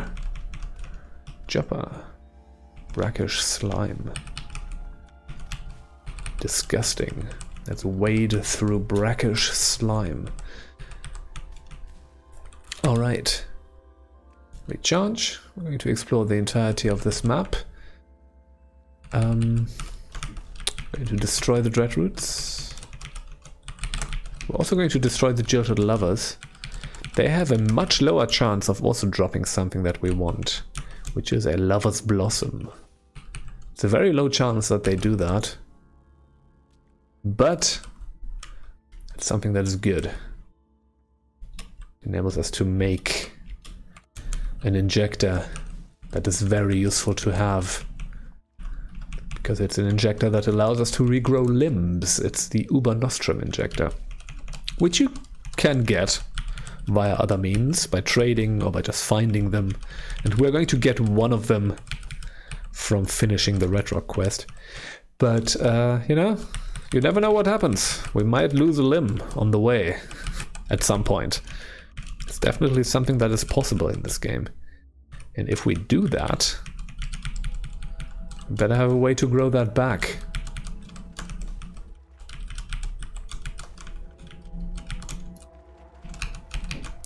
Joppa. Brackish slime. Disgusting. Let's wade through brackish slime. Alright. Recharge. We're going to explore the entirety of this map. We're going to destroy the Dreadroots. We're also going to destroy the Jilted Lovers. They have a much lower chance of also dropping something that we want, which is a Lover's Blossom. It's a very low chance that they do that, but it's something that is good. enables us to make an injector that is very useful to have, because it's an injector that allows us to regrow limbs. It's the Uber Nostrum injector, which you can get via other means, by trading or by just finding them. And we're going to get one of them from finishing the Red Rock quest. But, you know, you never know what happens. We might lose a limb on the way at some point. It's definitely something that is possible in this game. And if we do that, we better have a way to grow that back.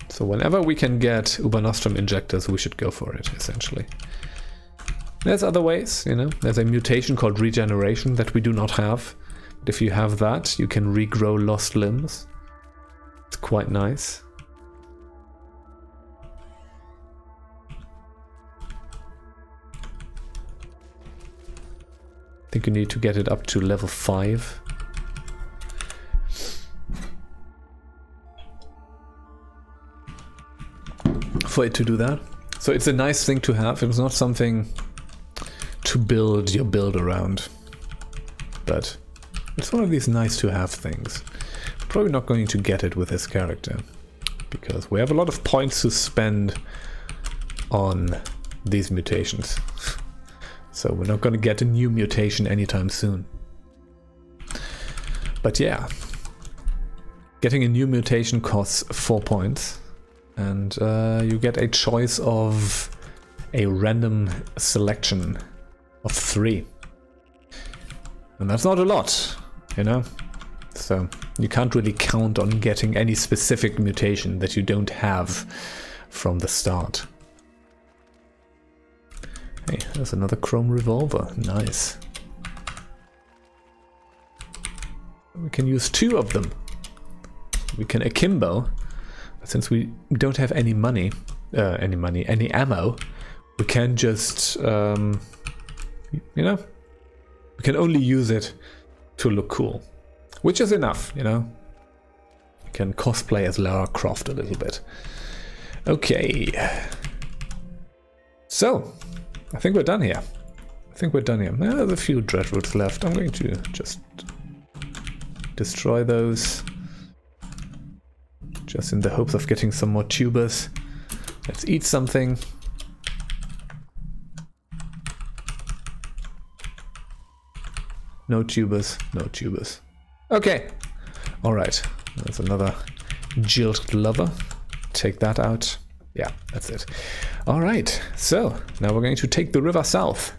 So whenever we can get Uber Nostrum injectors, we should go for it, essentially. There's other ways, you know. There's a mutation called regeneration that we do not have. But if you have that, you can regrow lost limbs. It's quite nice. I think you need to get it up to level 5. For it to do that. So it's a nice thing to have. It's not something to build your build around, but it's one of these nice to have things. Probably not going to get it with this character, because we have a lot of points to spend on these mutations, so we're not going to get a new mutation anytime soon. But yeah, getting a new mutation costs 4 points, and you get a choice of a random selection of 3. And that's not a lot, you know? So you can't really count on getting any specific mutation that you don't have from the start. Hey, there's another chrome revolver. Nice. We can use 2 of them. We can akimbo. Since we don't have any money, any ammo, we can just, you know, we can only use it to look cool, which is enough, you know. We can cosplay as Lara Croft a little bit. Okay. So, I think we're done here. Now, there's a few Dreadroots left. I'm going to just destroy those, just in the hopes of getting some more tubers. Let's eat something. No tubers, no tubers. Okay, all right, there's another Jilted Lover. Take that out. Yeah, that's it. All right, so now we're going to take the river south.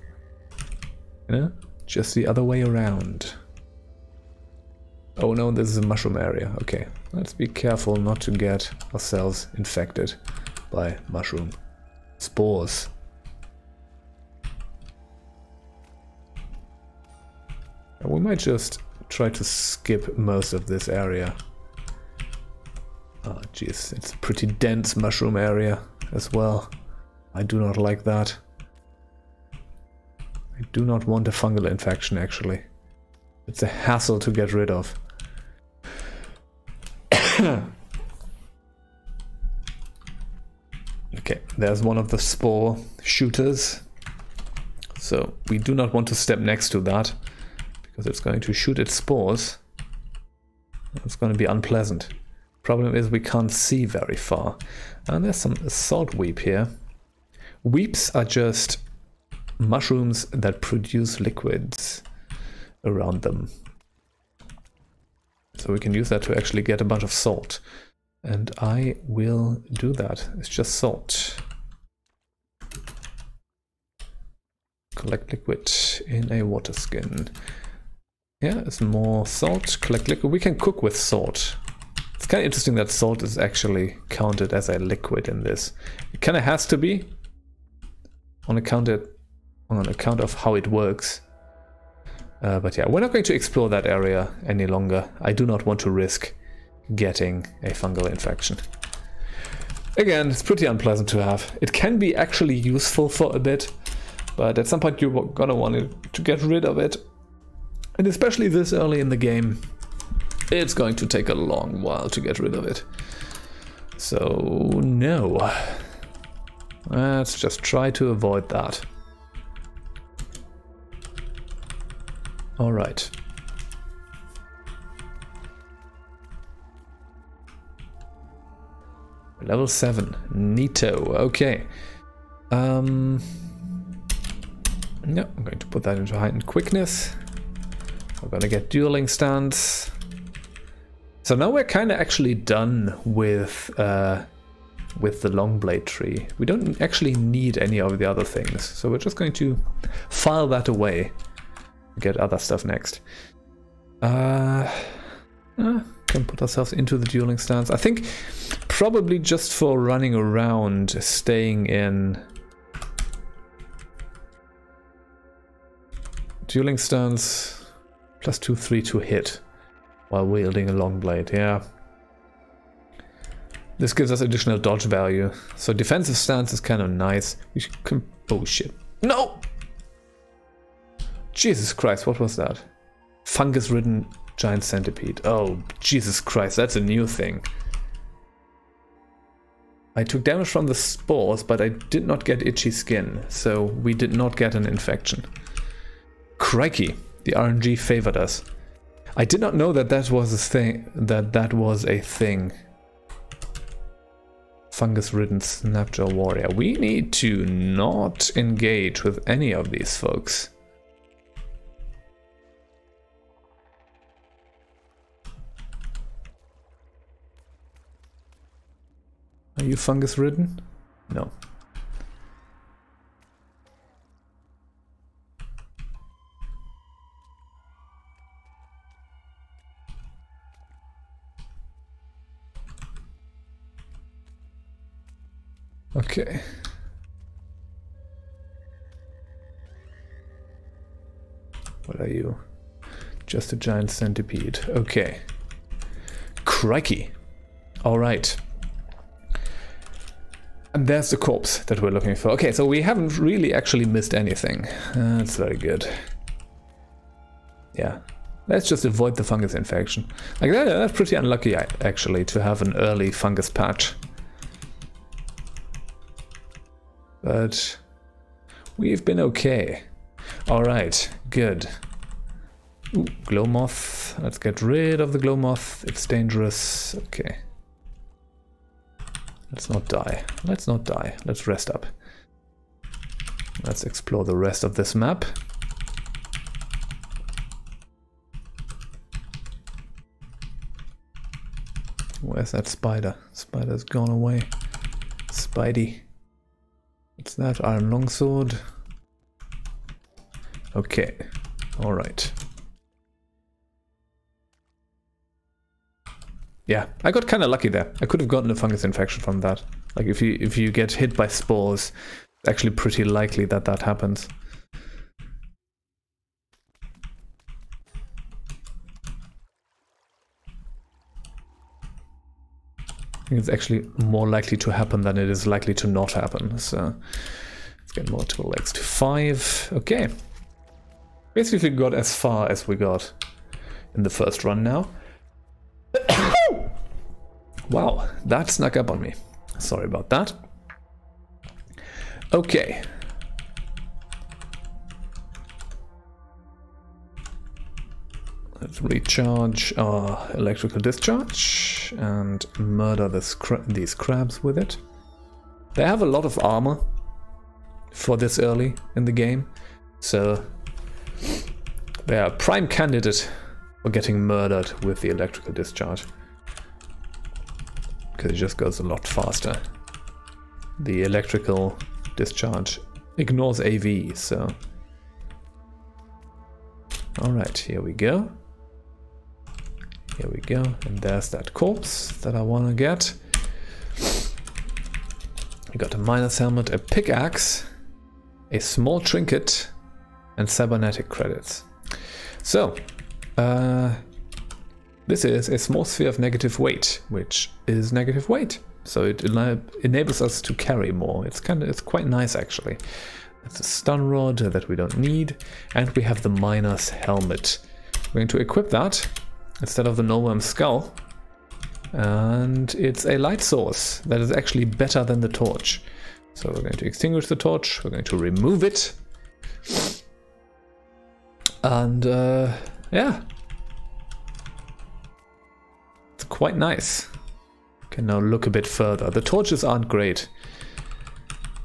You know, just the other way around. Oh no, this is a mushroom area. Okay, let's be careful not to get ourselves infected by mushroom spores. We might just try to skip most of this area. Oh jeez, it's a pretty dense mushroom area as well. I do not like that. I do not want a fungal infection, actually. It's a hassle to get rid of. Okay, there's one of the spore shooters. So we do not want to step next to that, because it's going to shoot its spores. It's going to be unpleasant. Problem is we can't see very far. And there's some salt weep here. Weeps are just mushrooms that produce liquids around them. So we can use that to actually get a bunch of salt. And I will do that. It's just salt. Collect liquid in a water skin. Yeah, it's more salt. Collect liquid. We can cook with salt. It's kind of interesting that salt is actually counted as a liquid in this. It kind of has to be, on account of how it works. But yeah, we're not going to explore that area any longer. I do not want to risk getting a fungal infection. Again, it's pretty unpleasant to have. It can be actually useful for a bit, but at some point you're gonna want to get rid of it. And especially this early in the game, it's going to take a long while to get rid of it. So no, let's just try to avoid that. All right. Level 7, neato, okay. No, I'm going to put that into heightened quickness. We're going to get dueling stance. So now we're kind of actually done with the Longblade tree. We don't actually need any of the other things, so we're just going to file that away. Get other stuff next. Can put ourselves into the dueling stance. I think probably just for running around, staying in dueling stance, plus 2/3 to hit while wielding a long blade. Yeah, this gives us additional dodge value. So defensive stance is kind of nice. We can bullshit. No. Jesus Christ, what was that? Fungus ridden giant centipede. Oh, Jesus Christ, that's a new thing. I took damage from the spores, but I did not get itchy skin, so we did not get an infection. Crikey, the RNG favored us. I did not know that that was a thing. Fungus ridden Snapjaw warrior. We need to not engage with any of these folks. Are you fungus ridden? No. Okay. What are you? Just a giant centipede. Okay. Crikey. All right. And there's the corpse that we're looking for. Okay, so we haven't really actually missed anything. That's very good. Yeah, let's just avoid the fungus infection. Like that's pretty unlucky, actually, to have an early fungus patch. But we've been okay. All right, good. Ooh, glow moth. Let's get rid of the glow moth. It's dangerous. Okay. Let's not die. Let's not die. Let's rest up. Let's explore the rest of this map. Where's that spider? Spider's gone away. Spidey. What's that? Iron longsword. Okay. All right. Yeah, I got kind of lucky there. I could have gotten a fungus infection from that. Like if you get hit by spores, it's actually pretty likely that that happens. I think it's actually more likely to happen than it is likely to not happen. So let's get multiple legs to 5. Okay. Basically got as far as we got in the first run now. Wow, that snuck up on me. Sorry about that. Okay. Let's recharge our electrical discharge and murder this these crabs with it. They have a lot of armor for this early in the game, so they are a prime candidate for getting murdered with the electrical discharge. It just goes a lot faster. The electrical discharge ignores AV, so... Alright, here we go. Here we go, and there's that corpse that I want to get. We got a miner's helmet, a pickaxe, a small trinket, and cybernetic credits. So, this is a small sphere of negative weight, which is negative weight, so it enables us to carry more. It's quite nice, actually. It's a stun rod that we don't need, and we have the miner's helmet. We're going to equip that instead of the Norworm skull. And it's a light source that is actually better than the torch. So we're going to extinguish the torch, we're going to remove it. And yeah. It's quite nice. Can now look a bit further. The torches aren't great.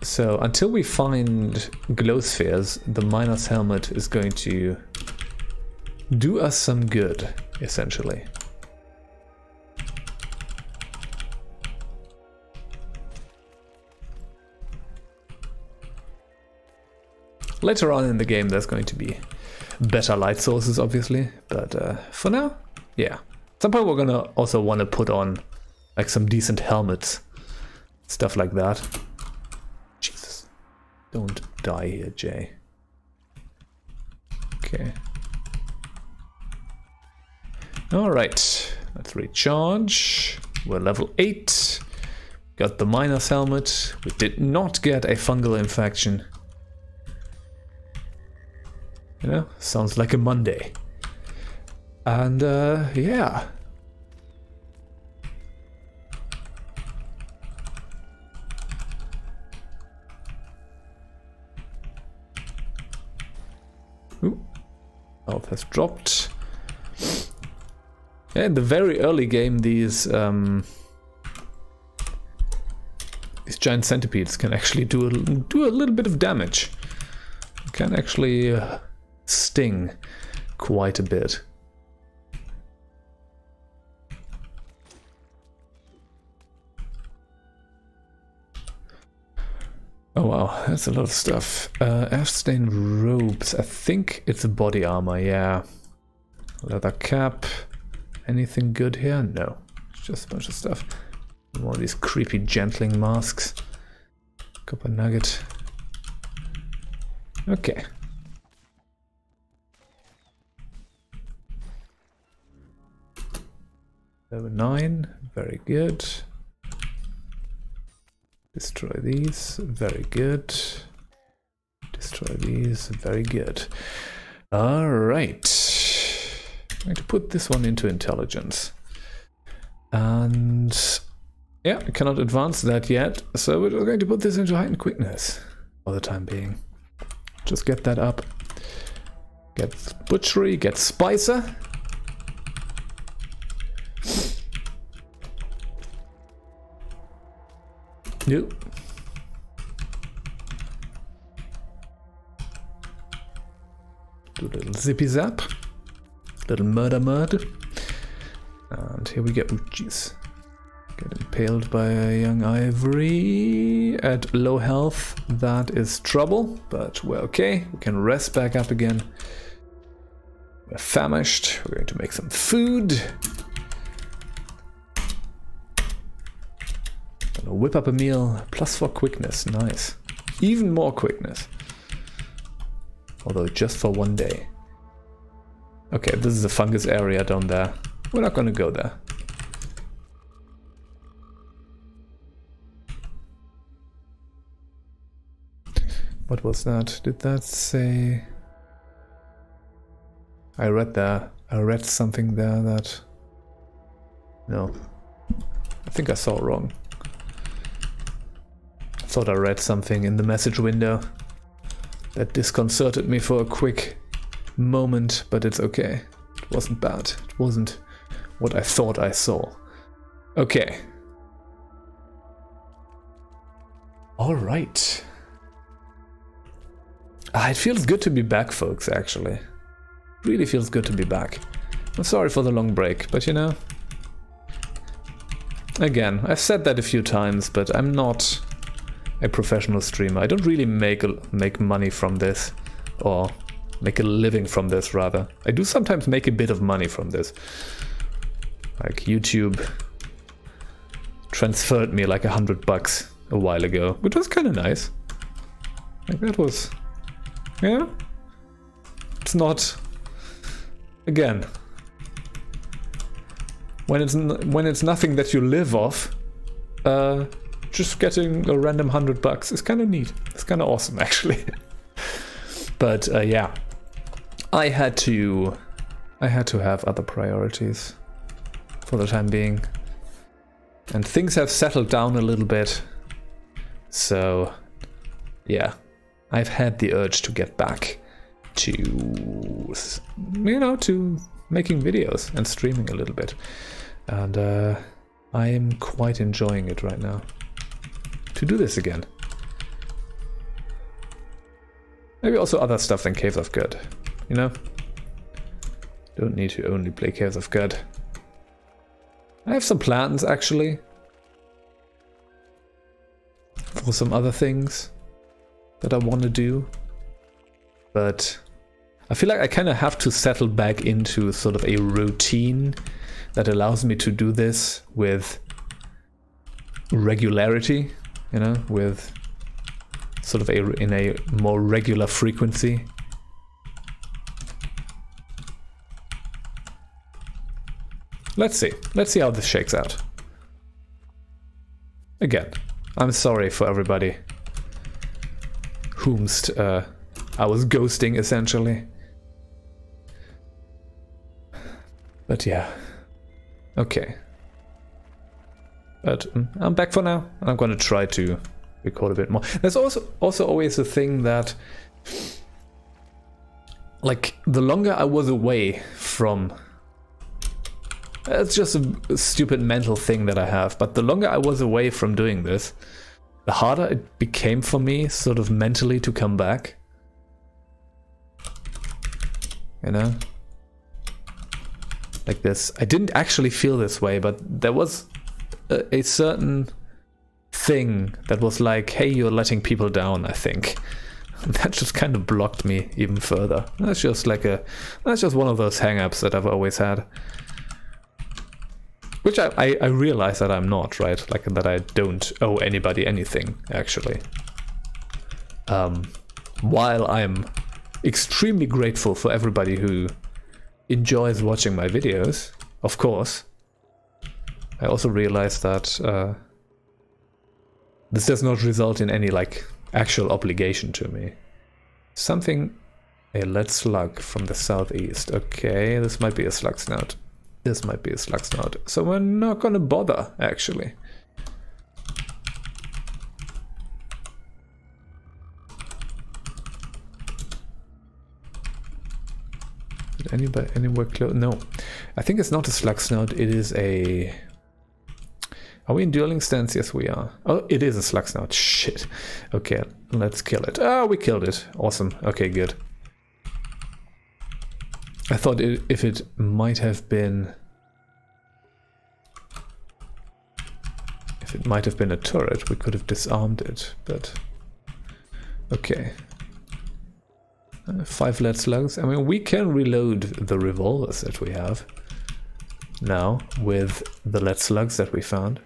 So until we find glow spheres, the miner's helmet is going to do us some good, essentially. Later on in the game there's going to be better light sources, obviously, but for now, yeah. At some point we're gonna also want to put on like some decent helmets, stuff like that. Jesus, don't die here, Jay. Okay. All right, let's recharge. We're level 8. Got the miner's helmet. We did not get a fungal infection. You know, sounds like a Monday. And yeah. Ooh. Health has dropped. Yeah, in the very early game, these giant centipedes can actually do a little bit of damage. They can actually sting quite a bit. Oh wow, that's a lot of stuff. F-stained robes, I think it's a body armor, yeah. Leather cap. Anything good here? No. It's just a bunch of stuff. More of these creepy gentling masks. Copper nugget. Okay. Level 9, very good. Destroy these, very good. Destroy these, very good. Alright. I'm going to put this one into intelligence. And yeah, I cannot advance that yet, so we're going to put this into heightened quickness for the time being. Just get that up. Get butchery, get spicer. Nope. Do a little zippy zap, little murder, and here we go. Jeez, get impaled by a young ivory at low health. That is trouble, but we're okay. We can rest back up again. We're famished. We're going to make some food. Whip up a meal, +4 quickness, nice. Even more quickness. Although just for one day. Okay, this is a fungus area down there. We're not gonna go there. What was that? Did that say... I read something there that... No. I think I saw it wrong. Thought I read something in the message window that disconcerted me for a quick moment, but it's okay. It wasn't bad. It wasn't what I thought I saw. Okay. Alright. Ah, it feels good to be back, folks, actually. It really feels good to be back. I'm sorry for the long break, but you know... Again, I've said that a few times, but I'm not... a professional streamer. I don't really make money from this, or make a living from this, rather. I do sometimes make a bit of money from this. Like YouTube transferred me like $100 a while ago, which was kind of nice. Like that was, yeah. It's not, again, when it's nothing that you live off. Just getting a random $100 is kind of neat. It's kind of awesome, actually. But yeah, I had to have other priorities for the time being. And things have settled down a little bit. So, yeah. I've had the urge to get back to, you know, to making videos and streaming a little bit. And I am quite enjoying it right now. To do this again. Maybe also other stuff than Caves of Qud, you know? Don't need to only play Caves of Qud. I have some plans, actually, for some other things that I want to do. But I feel like I kind of have to settle back into sort of a routine that allows me to do this with regularity, you know, with sort of in a more regular frequency. Let's see how this shakes out. Again, I'm sorry for everybody whomst I was ghosting, essentially. But yeah, okay. But I'm back for now, and I'm gonna try to record a bit more. There's also always a thing that, like, the longer I was away from... It's just a stupid mental thing that I have, but the longer I was away from doing this, the harder it became for me, sort of mentally, to come back. You know? Like this. I didn't actually feel this way, but there was a certain thing that was like, hey, you're letting people down, I think. And that just kind of blocked me even further. That's just like that's just one of those hang-ups that I've always had. Which I realize that I'm not, right? Like, that I don't owe anybody anything, actually. While I'm extremely grateful for everybody who enjoys watching my videos, of course, I also realize that this does not result in any, like, actual obligation to me. Something... a lead slug from the southeast. Okay, this might be a Slugsnout. This might be a Slugsnout, so we're not gonna bother, actually. Did anybody anywhere close? No, I think it's not a Slugsnout, it is a... Are we in dueling stance? Yes, we are. Oh, it is a Slugsnout, shit. Okay, let's kill it. Ah, we killed it, awesome, okay, good. I thought if it might have been... If it might have been a turret, we could have disarmed it, but... Okay. 5 lead slugs. I mean, we can reload the revolvers that we have now with the lead slugs that we found.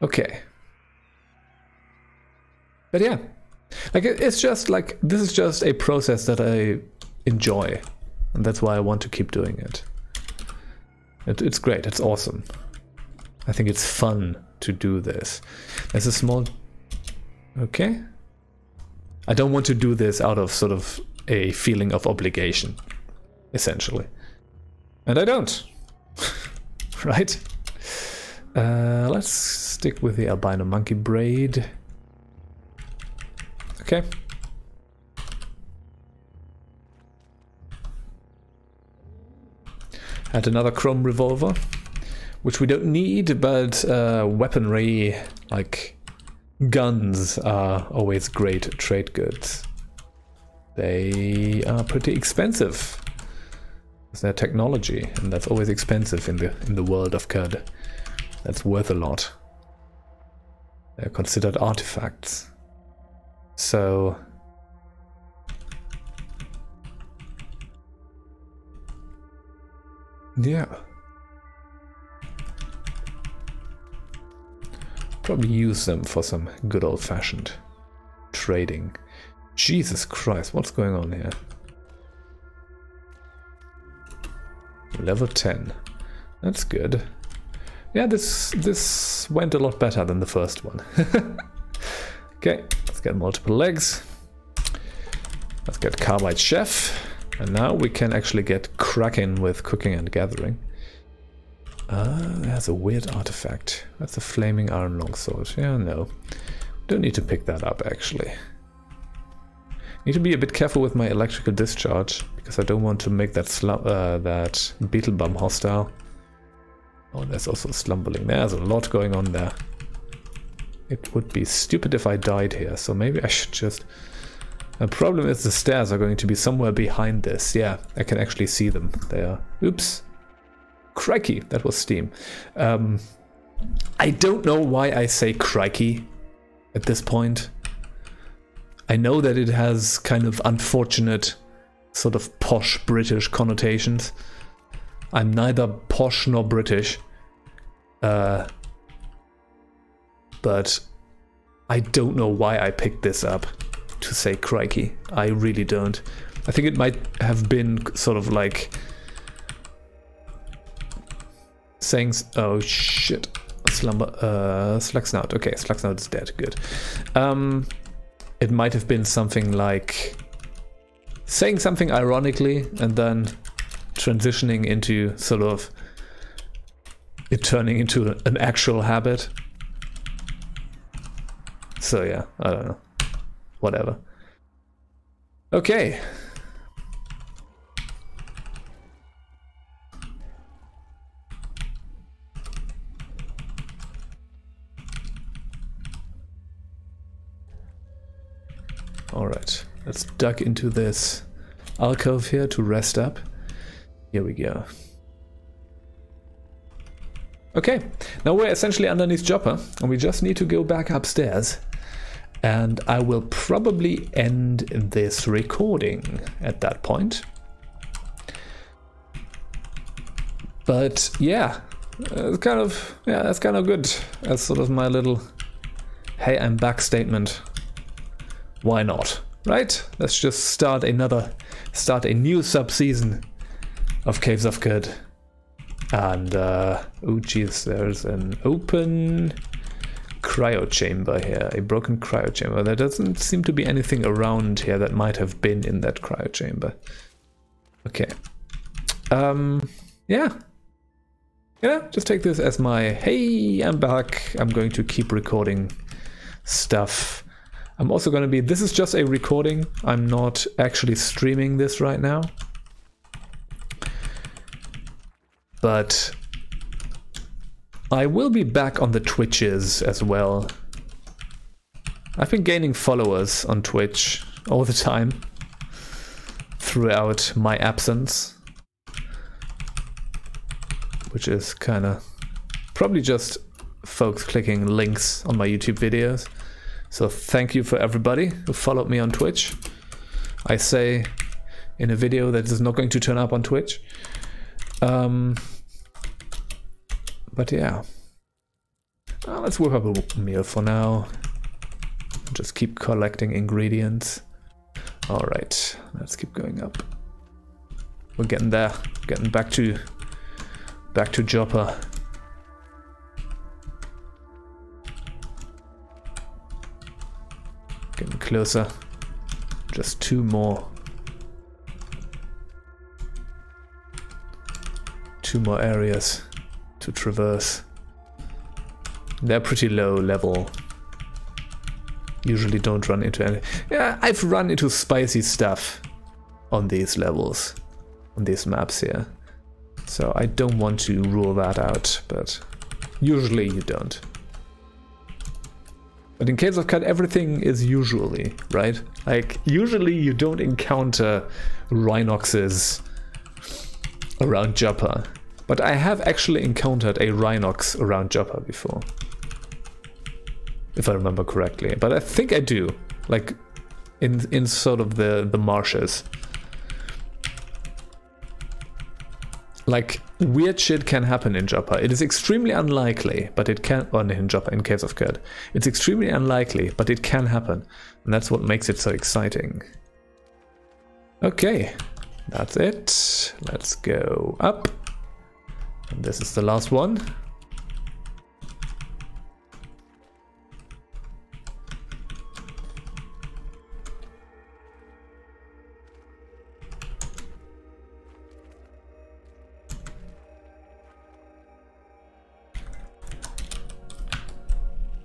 Okay. But yeah. Like, it's just like... This is just a process that I enjoy. And that's why I want to keep doing it. It's great, it's awesome. I think it's fun to do this. There's a small... Okay. I don't want to do this out of sort of a feeling of obligation, essentially. And I don't. Right? Let's stick with the albino monkey braid. Okay. Had another chrome revolver, which we don't need, but weaponry, like guns, are always great trade goods. They are pretty expensive. It's their technology, and that's always expensive in the world of Qud. That's worth a lot. They're considered artifacts. So... Yeah. Probably use them for some good old-fashioned trading. Jesus Christ, what's going on here? Level 10. That's good. Yeah, this went a lot better than the first one. Okay, let's get multiple legs. Let's get Carbide Chef. And now we can actually get cracking with cooking and gathering. That's a weird artifact. That's a flaming iron longsword. Yeah, no. Don't need to pick that up, actually. Need to be a bit careful with my electrical discharge, because I don't want to make that that beetle bum hostile. Oh, there's also Slumberling. There's a lot going on there. It would be stupid if I died here, so maybe I should just... The problem is the stairs are going to be somewhere behind this. Yeah, I can actually see them. They are... Oops. Crikey, that was steam. I don't know why I say crikey at this point. I know that it has kind of unfortunate, sort of posh British connotations. I'm neither posh nor British. But I don't know why I picked this up to say crikey. I really don't. I think it might have been sort of like saying, oh shit, Slugsnout. Okay, Slugsnout is dead, good. It might have been something like saying something ironically and then transitioning into sort of it turning into an actual habit. So yeah, I don't know. Whatever. Okay. Alright, let's duck into this alcove here to rest up. Here we go. Okay, now we're essentially underneath Joppa, and we just need to go back upstairs. And I will probably end this recording at that point. But yeah, it's kind of, yeah, that's kind of good. That's sort of my little, hey, I'm back statement. Why not, right? Let's just start a new sub-season of Caves of Qud. And, oh geez, there's an open cryo chamber here, a broken cryo chamber. There doesn't seem to be anything around here that might have been in that cryo chamber. Okay. Yeah. Yeah, just take this as my, hey, I'm back. I'm going to keep recording stuff. I'm also going to be, this is just a recording. I'm not actually streaming this right now. But I will be back on the Twitches as well. I've been gaining followers on Twitch all the time throughout my absence, which is kind of probably just folks clicking links on my YouTube videos. So thank you for everybody who followed me on Twitch. I say in a video that is not going to turn up on Twitch. But yeah, let's whip up a meal for now. Just keep collecting ingredients. All right, let's keep going up. We're getting there, getting back to Joppa. Getting closer. Just two more. Two more areas to traverse. They're pretty low level. Usually don't run into any... Yeah, I've run into spicy stuff on these levels, on these maps here. So I don't want to rule that out, but usually you don't. But in Caves of Qud, everything is usually, right? Like, usually you don't encounter Rhinoxes around Joppa. But I have actually encountered a Rhinox around Joppa before, if I remember correctly. But I think I do, like in sort of the marshes. Like, weird shit can happen in Joppa. It is extremely unlikely, but it can. Or in Joppa, in Caves of Qud, it's extremely unlikely, but it can happen, and that's what makes it so exciting. Okay, that's it. Let's go up. And this is the last one.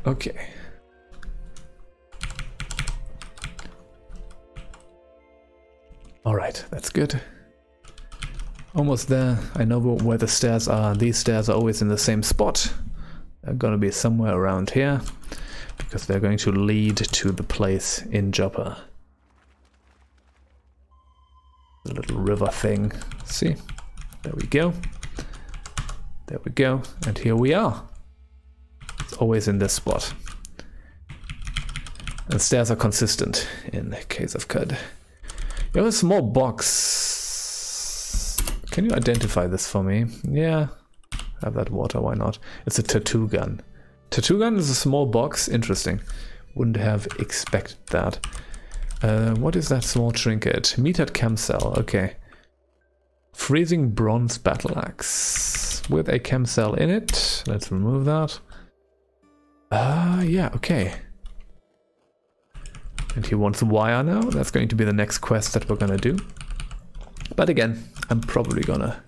Okay. All right, that's good. Almost there. I know where the stairs are. These stairs are always in the same spot. They're gonna be somewhere around here, because they're going to lead to the place in Joppa. The little river thing. See? There we go. There we go. And here we are. It's always in this spot. And stairs are consistent in Caves of Qud. You have a small box. Can you identify this for me? Yeah. Have that water, why not? It's a tattoo gun. Tattoo gun is a small box. Interesting. Wouldn't have expected that. What is that small trinket? Meat at chem cell. Okay. Freezing bronze battle axe with a chem cell in it. Let's remove that. Yeah, okay. And he wants wire now. That's going to be the next quest that we're gonna do. But again, I'm probably gonna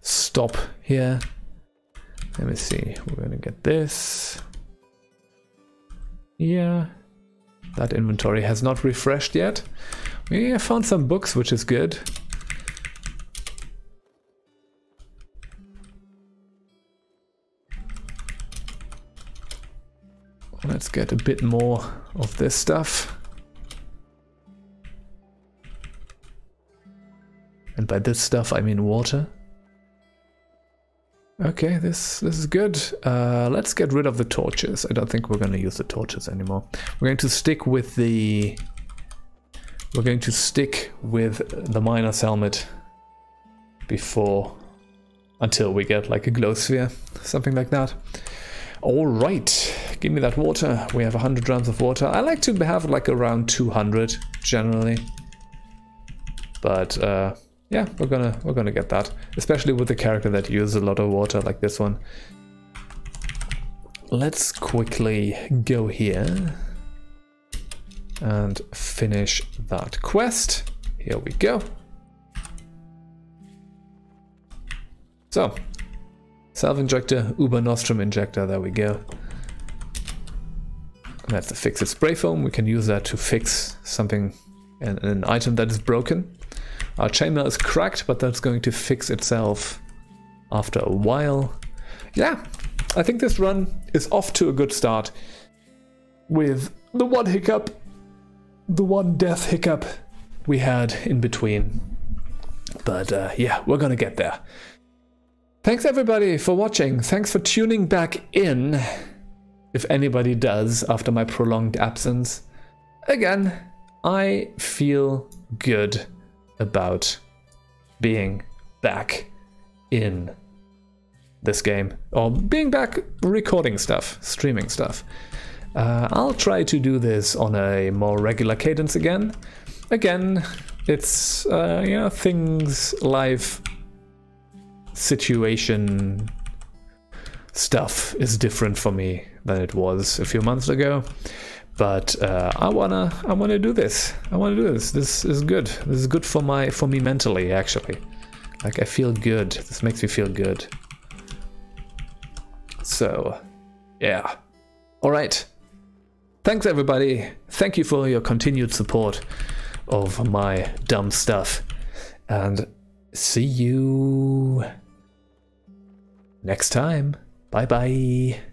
stop here. Let me see. We're gonna get this. Yeah. That inventory has not refreshed yet. We found some books, which is good. Let's get a bit more of this stuff. And by this stuff, I mean water. Okay, this is good. Let's get rid of the torches. I don't think we're going to use the torches anymore. We're going to stick with the... We're going to stick with the miner's helmet before... Until we get like a glow sphere, something like that. Alright, give me that water. We have 100 grams of water. I like to have like around 200 generally. But... yeah, we're gonna get that, especially with the character that uses a lot of water like this one. Let's quickly go here and finish that quest. Here we go. So, self-injector, Uber Nostrum injector, there we go. That's the fix it spray foam. We can use that to fix something, an item that is broken. Our chamber is cracked, but that's going to fix itself after a while. Yeah, I think this run is off to a good start with the one hiccup, the one death hiccup we had in between. But yeah, we're gonna get there. Thanks everybody for watching. Thanks for tuning back in, if anybody does, after my prolonged absence. Again, I feel good about being back in this game, or being back recording stuff, streaming stuff. I'll try to do this on a more regular cadence again. Again, it's you know, things, life, situation, stuff is different for me than it was a few months ago. But I wanna do this. I wanna do this. This is good. This is good for me mentally, actually. Like, I feel good. This makes me feel good. So, yeah. All right. Thanks everybody. Thank you for your continued support of my dumb stuff, and see you next time. Bye bye.